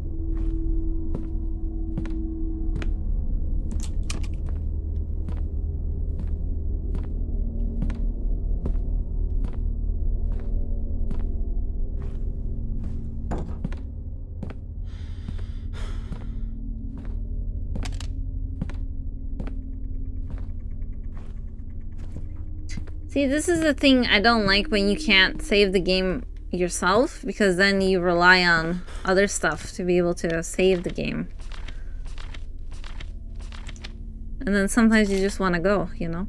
See, this is the thing I don't like when you can't save the game yourself, because then you rely on other stuff to be able to save the game. And then sometimes you just want to go, you know?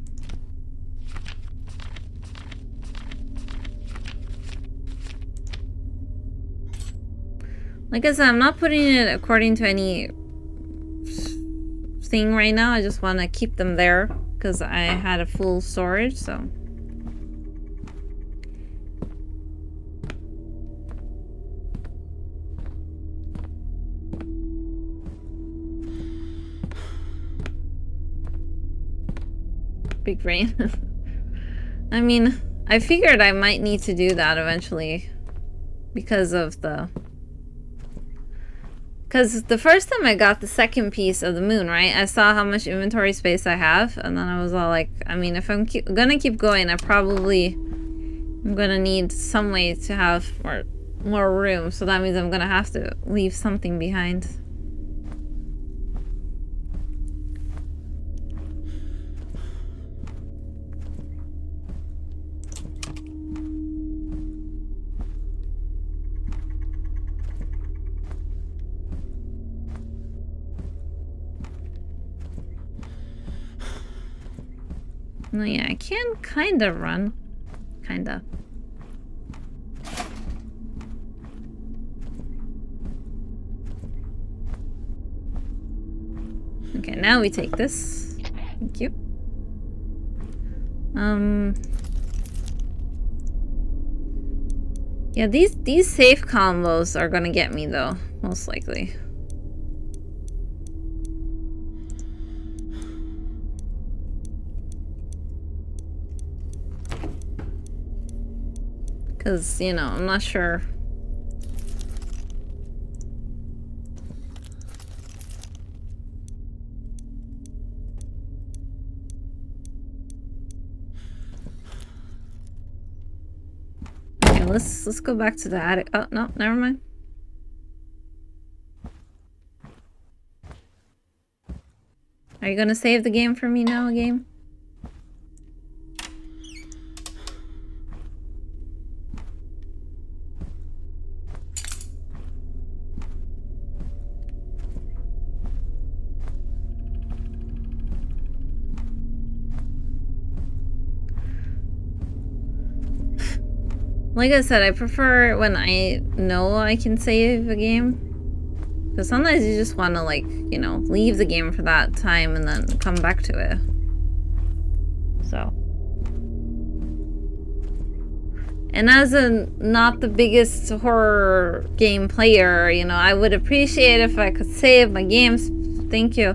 Like I said, I'm not putting it according to any thing right now. I just want to keep them there because I had a full storage, so... Big brain. I mean, I figured I might need to do that eventually because of the... Because the first time I got the second piece of the moon, right, I saw how much inventory space I have, and then I was all like, I mean, if I'm gonna keep going, I probably am gonna need some way to have more room, so that means I'm gonna have to leave something behind. No, yeah, I can kind of run. Kind of. Okay, now we take this. Thank you. Yeah, these safe combos are gonna get me though, most likely. Because, you know, I'm not sure. Okay, let's go back to the attic. Oh, no, never mind. Are you gonna save the game for me now, game? Like I said, I prefer when I know I can save a game. Because sometimes you just want to, like, you know, leave the game for that time and then come back to it. So. And as a not the biggest horror game player, you know, I would appreciate if I could save my games. Thank you.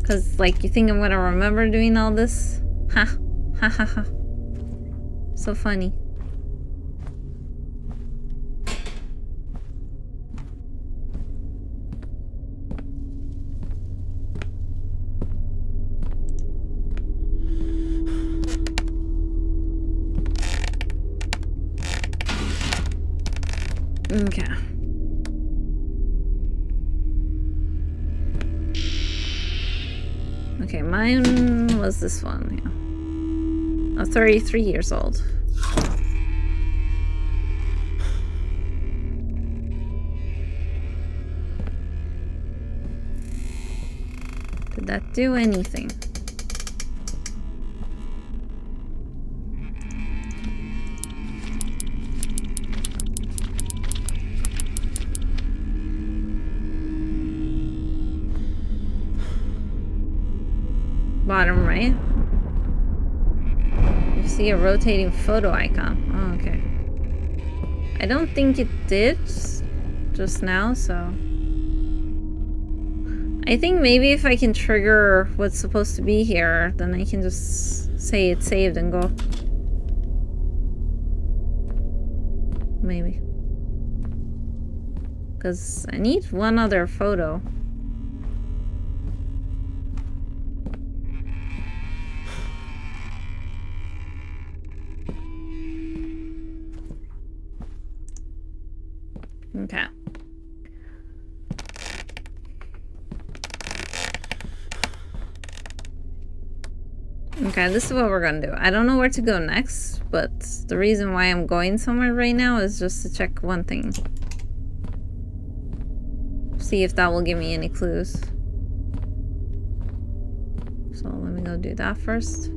Because, like, you think I'm going to remember doing all this? Ha. Ha ha ha. So funny. Okay. Okay, mine was this one, yeah. I'm 33 years old. Did that do anything? Bottom right? See a rotating photo icon. Oh, okay. I don't think it did just now, so... I think maybe if I can trigger what's supposed to be here, then I can just say it's saved and go. Maybe. Because I need one other photo. Okay. Okay, this is what we're gonna do. I don't know where to go next, but the reason why I'm going somewhere right now is just to check one thing. See if that will give me any clues. So let me go do that first.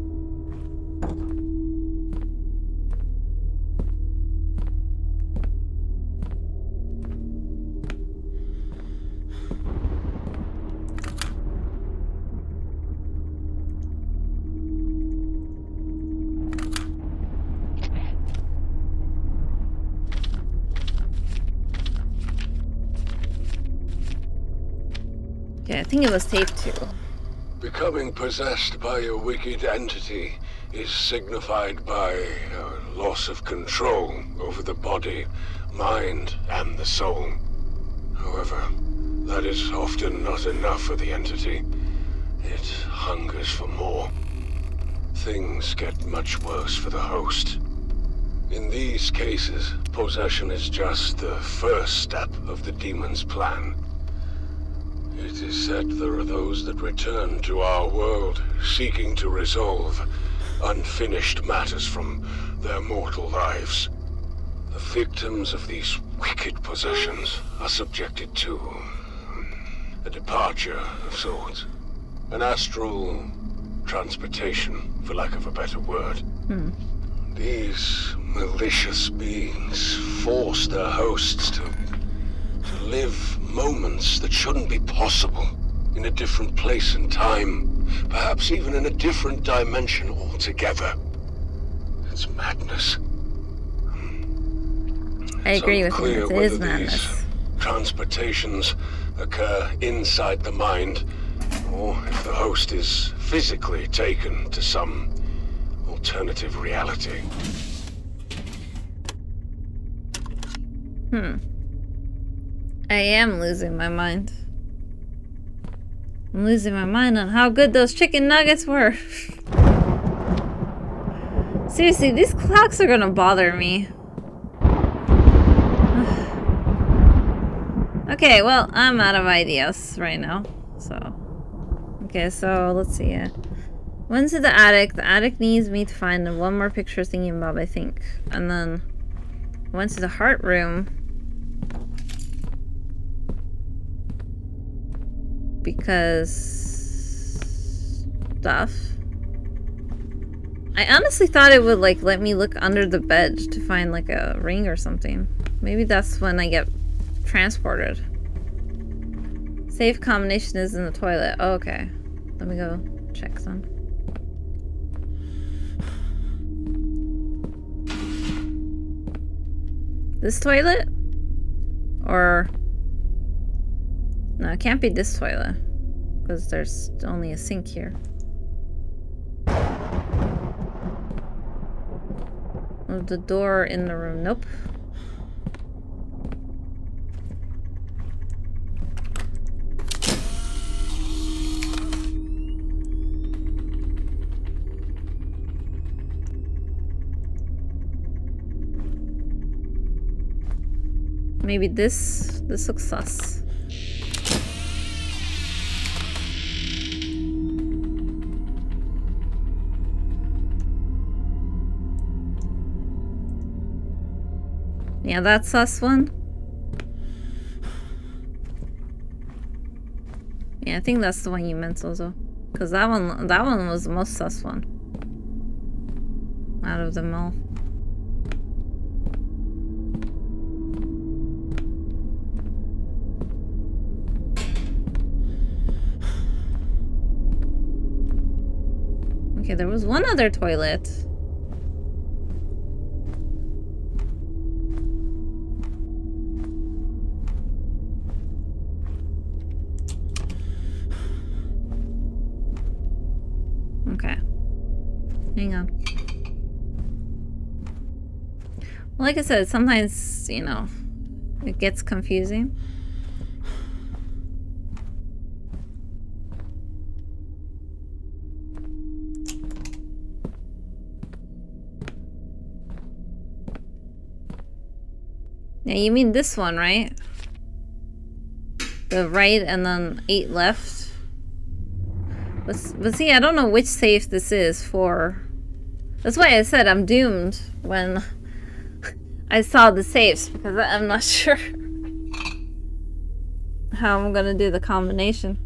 I think it was tape 2. Becoming possessed by a wicked entity is signified by a loss of control over the body, mind, and the soul. However, that is often not enough for the entity. It hungers for more. Things get much worse for the host. In these cases, possession is just the first step of the demon's plan. It is said there are those that return to our world, seeking to resolve unfinished matters from their mortal lives. The victims of these wicked possessions are subjected to a departure of sorts. An astral transportation, for lack of a better word. These malicious beings force their hosts to live moments that shouldn't be possible, in a different place and time, perhaps even in a different dimension altogether. It's madness. I agree with you, it is madness. These transportations occur inside the mind, or if the host is physically taken to some alternative reality. I am losing my mind. I'm losing my mind on how good those chicken nuggets were. Seriously, these clocks are gonna bother me. Okay, well, I'm out of ideas right now, so. Okay, so let's see. Went to the attic. The attic needs me to find one more picture thingy Bob, I think. And then went to the heart room. Because stuff. I honestly thought it would like let me look under the bed to find like a ring or something. Maybe that's when I get transported. Safe combination is in the toilet. Oh, okay. Let me go check some. This toilet? Or no, it can't be this toilet, because there's only a sink here. Move the door in the room. Nope. Maybe this looks sus. Yeah, that's us one. Yeah, I think that's the one you meant also. Cause that one was the most sus one. Out of them all. Okay, there was one other toilet. Hang on. Well, like I said, sometimes, you know, it gets confusing. Yeah, you mean this one, right? The right and then 8 left. But see, I don't know which safe this is for. That's why I said I'm doomed when I saw the safes, because I'm not sure how I'm gonna do the combination.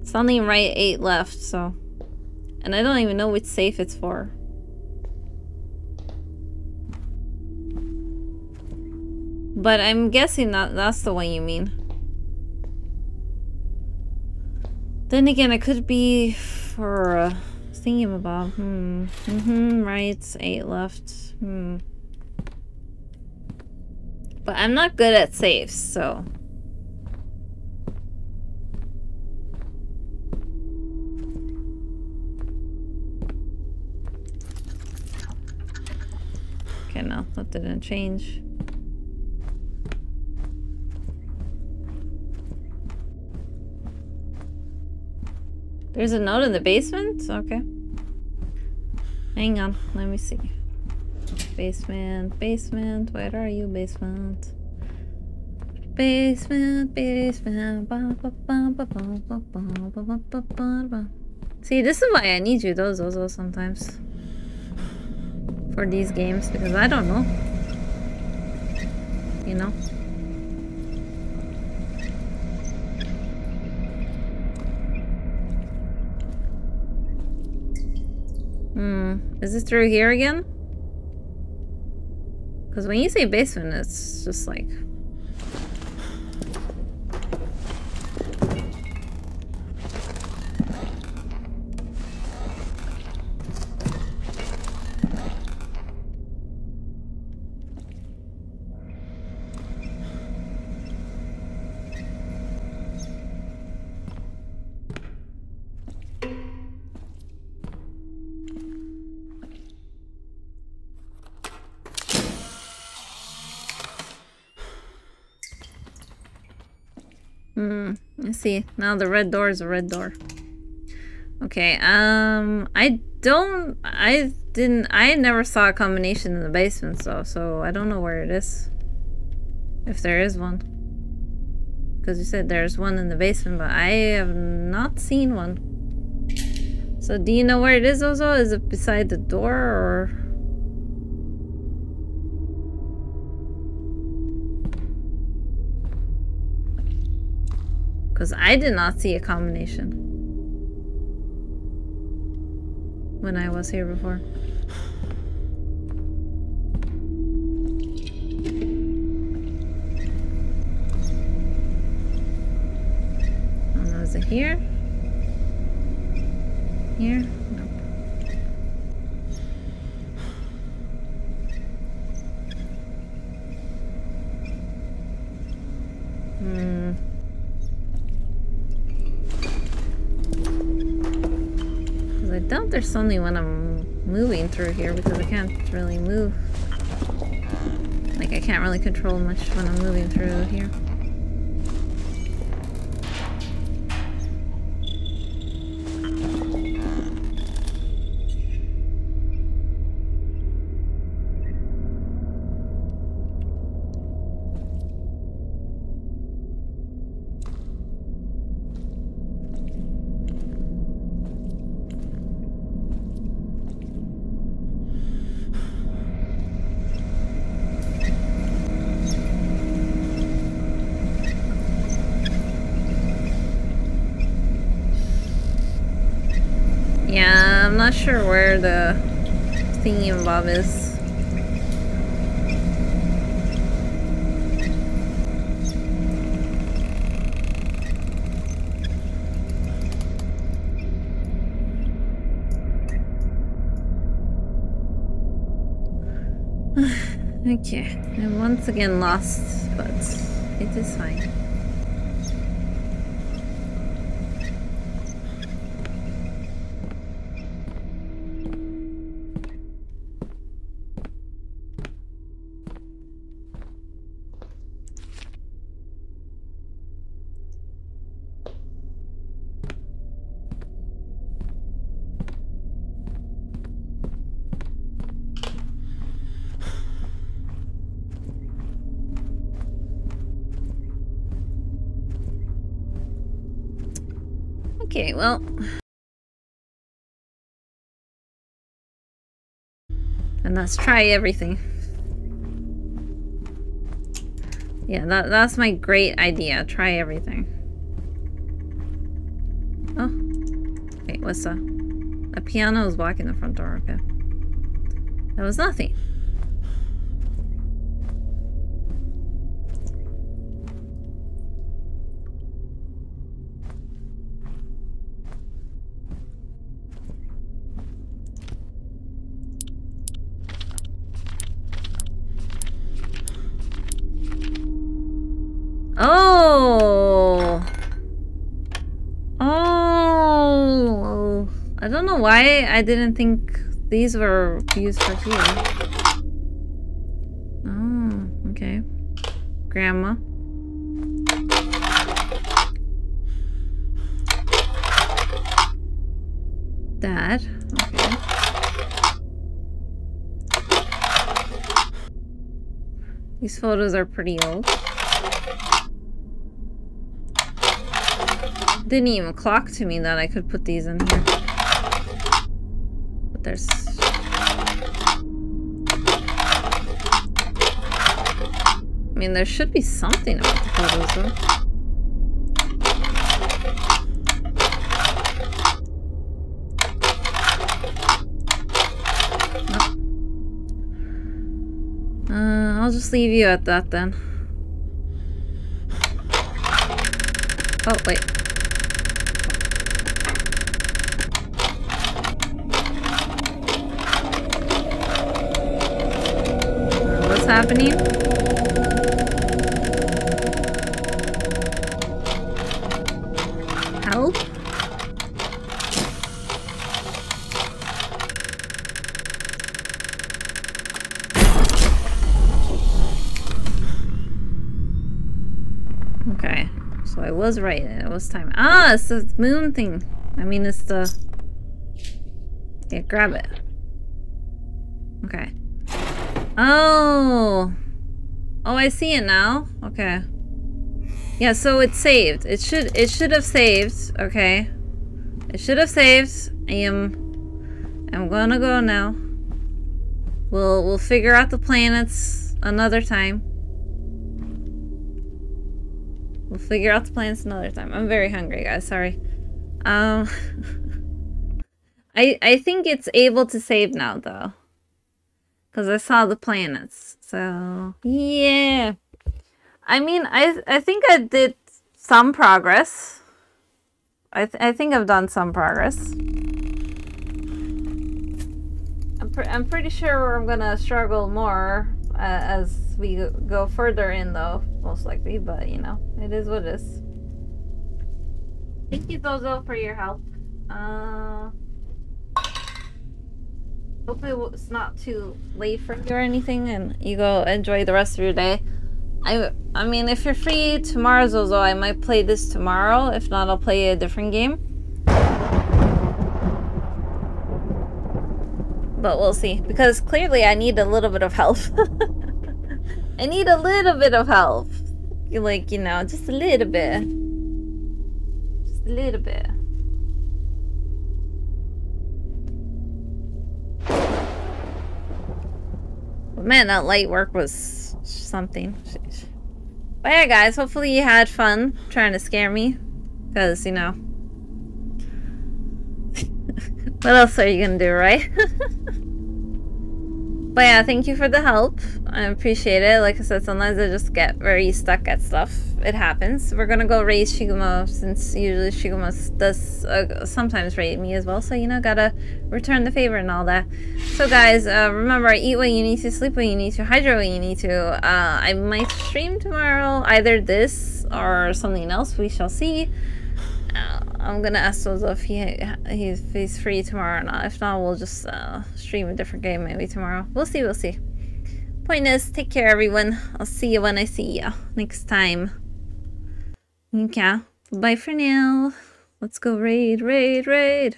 It's only right, 8 left, so. And I don't even know which safe it's for. But I'm guessing that's the one you mean. Then again, it could be for a thingamabob. Right, 8 left. But I'm not good at safes, so. Okay, no, that didn't change. There's a note in the basement? Okay. Hang on, let me see. Basement, basement, where are you, basement? Basement, basement. See, this is why I need you, those sometimes. For these games, because I don't know. You know? Is this through here again? Because when you say basement, it's just like... See, now the red door is a red door. Okay, I never saw a combination in the basement, so I don't know where it is. If there is one. Because you said there's one in the basement, but I have not seen one. So do you know where it is, Ozo? Is it beside the door, or...? Because I did not see a combination when I was here before. I don't know, is it here? Here? Nope. There's only when I'm moving through here, because I can't really move. Like, I can't really control much when I'm moving through here. I'm not sure where the thingy-bob is. Okay, I'm once again lost, but it is fine. Okay, well... and let's try everything. Yeah, that's my great idea. Try everything. Oh. Wait, what's that? A piano is blocking the front door. Okay. That was nothing. Oh! Oh! I don't know why I didn't think these were used for here. Oh, okay. Grandma. Dad. Okay. These photos are pretty old. Didn't even clock to me that I could put these in here. But there's... I mean, there should be something about the photos, though. No. I'll just leave you at that then. Oh, wait. Happening. Help? Okay, so I was right. It was time. Ah, it's the moon thing. I mean, it's the... yeah, grab it. Okay. Oh. Oh, I see it now. Okay. Yeah, so it saved. It should have saved. Okay. It should have saved. I'm gonna go now. We'll figure out the planets another time. We'll figure out the planets another time. I'm very hungry, guys. Sorry. I think it's able to save now though. Because I saw the planets, so... yeah. I mean, I think I did some progress. I think I've done some progress. I'm pretty sure I'm gonna struggle more as we go further in, though. Most likely, but, you know, it is what it is. Thank you, Zozo, for your help. Hopefully it's not too late for you or anything, and you go enjoy the rest of your day. I mean, if you're free tomorrow, Zozo, I might play this tomorrow. If not, I'll play a different game. But we'll see. Because clearly I need a little bit of help. I need a little bit of help. Like, you know, just a little bit. Just a little bit. Man, that light work was something. But yeah, guys, hopefully you had fun trying to scare me. Because, you know... what else are you gonna do, right? But yeah, thank you for the help. I appreciate it. Like I said, sometimes I just get very stuck at stuff. It happens. We're gonna go raid Shigumo, since usually Shigumo does sometimes raid me as well. So, you know, gotta return the favor and all that. So, guys, remember, eat what you need to, sleep what you need to, hydrate what you need to. I might stream tomorrow, either this or something else. We shall see. I'm gonna ask Zozo if he's free tomorrow or not. If not, we'll just stream a different game maybe tomorrow. We'll see, we'll see. Point is, take care, everyone. I'll see you when I see you next time. Okay, bye for now. Let's go raid.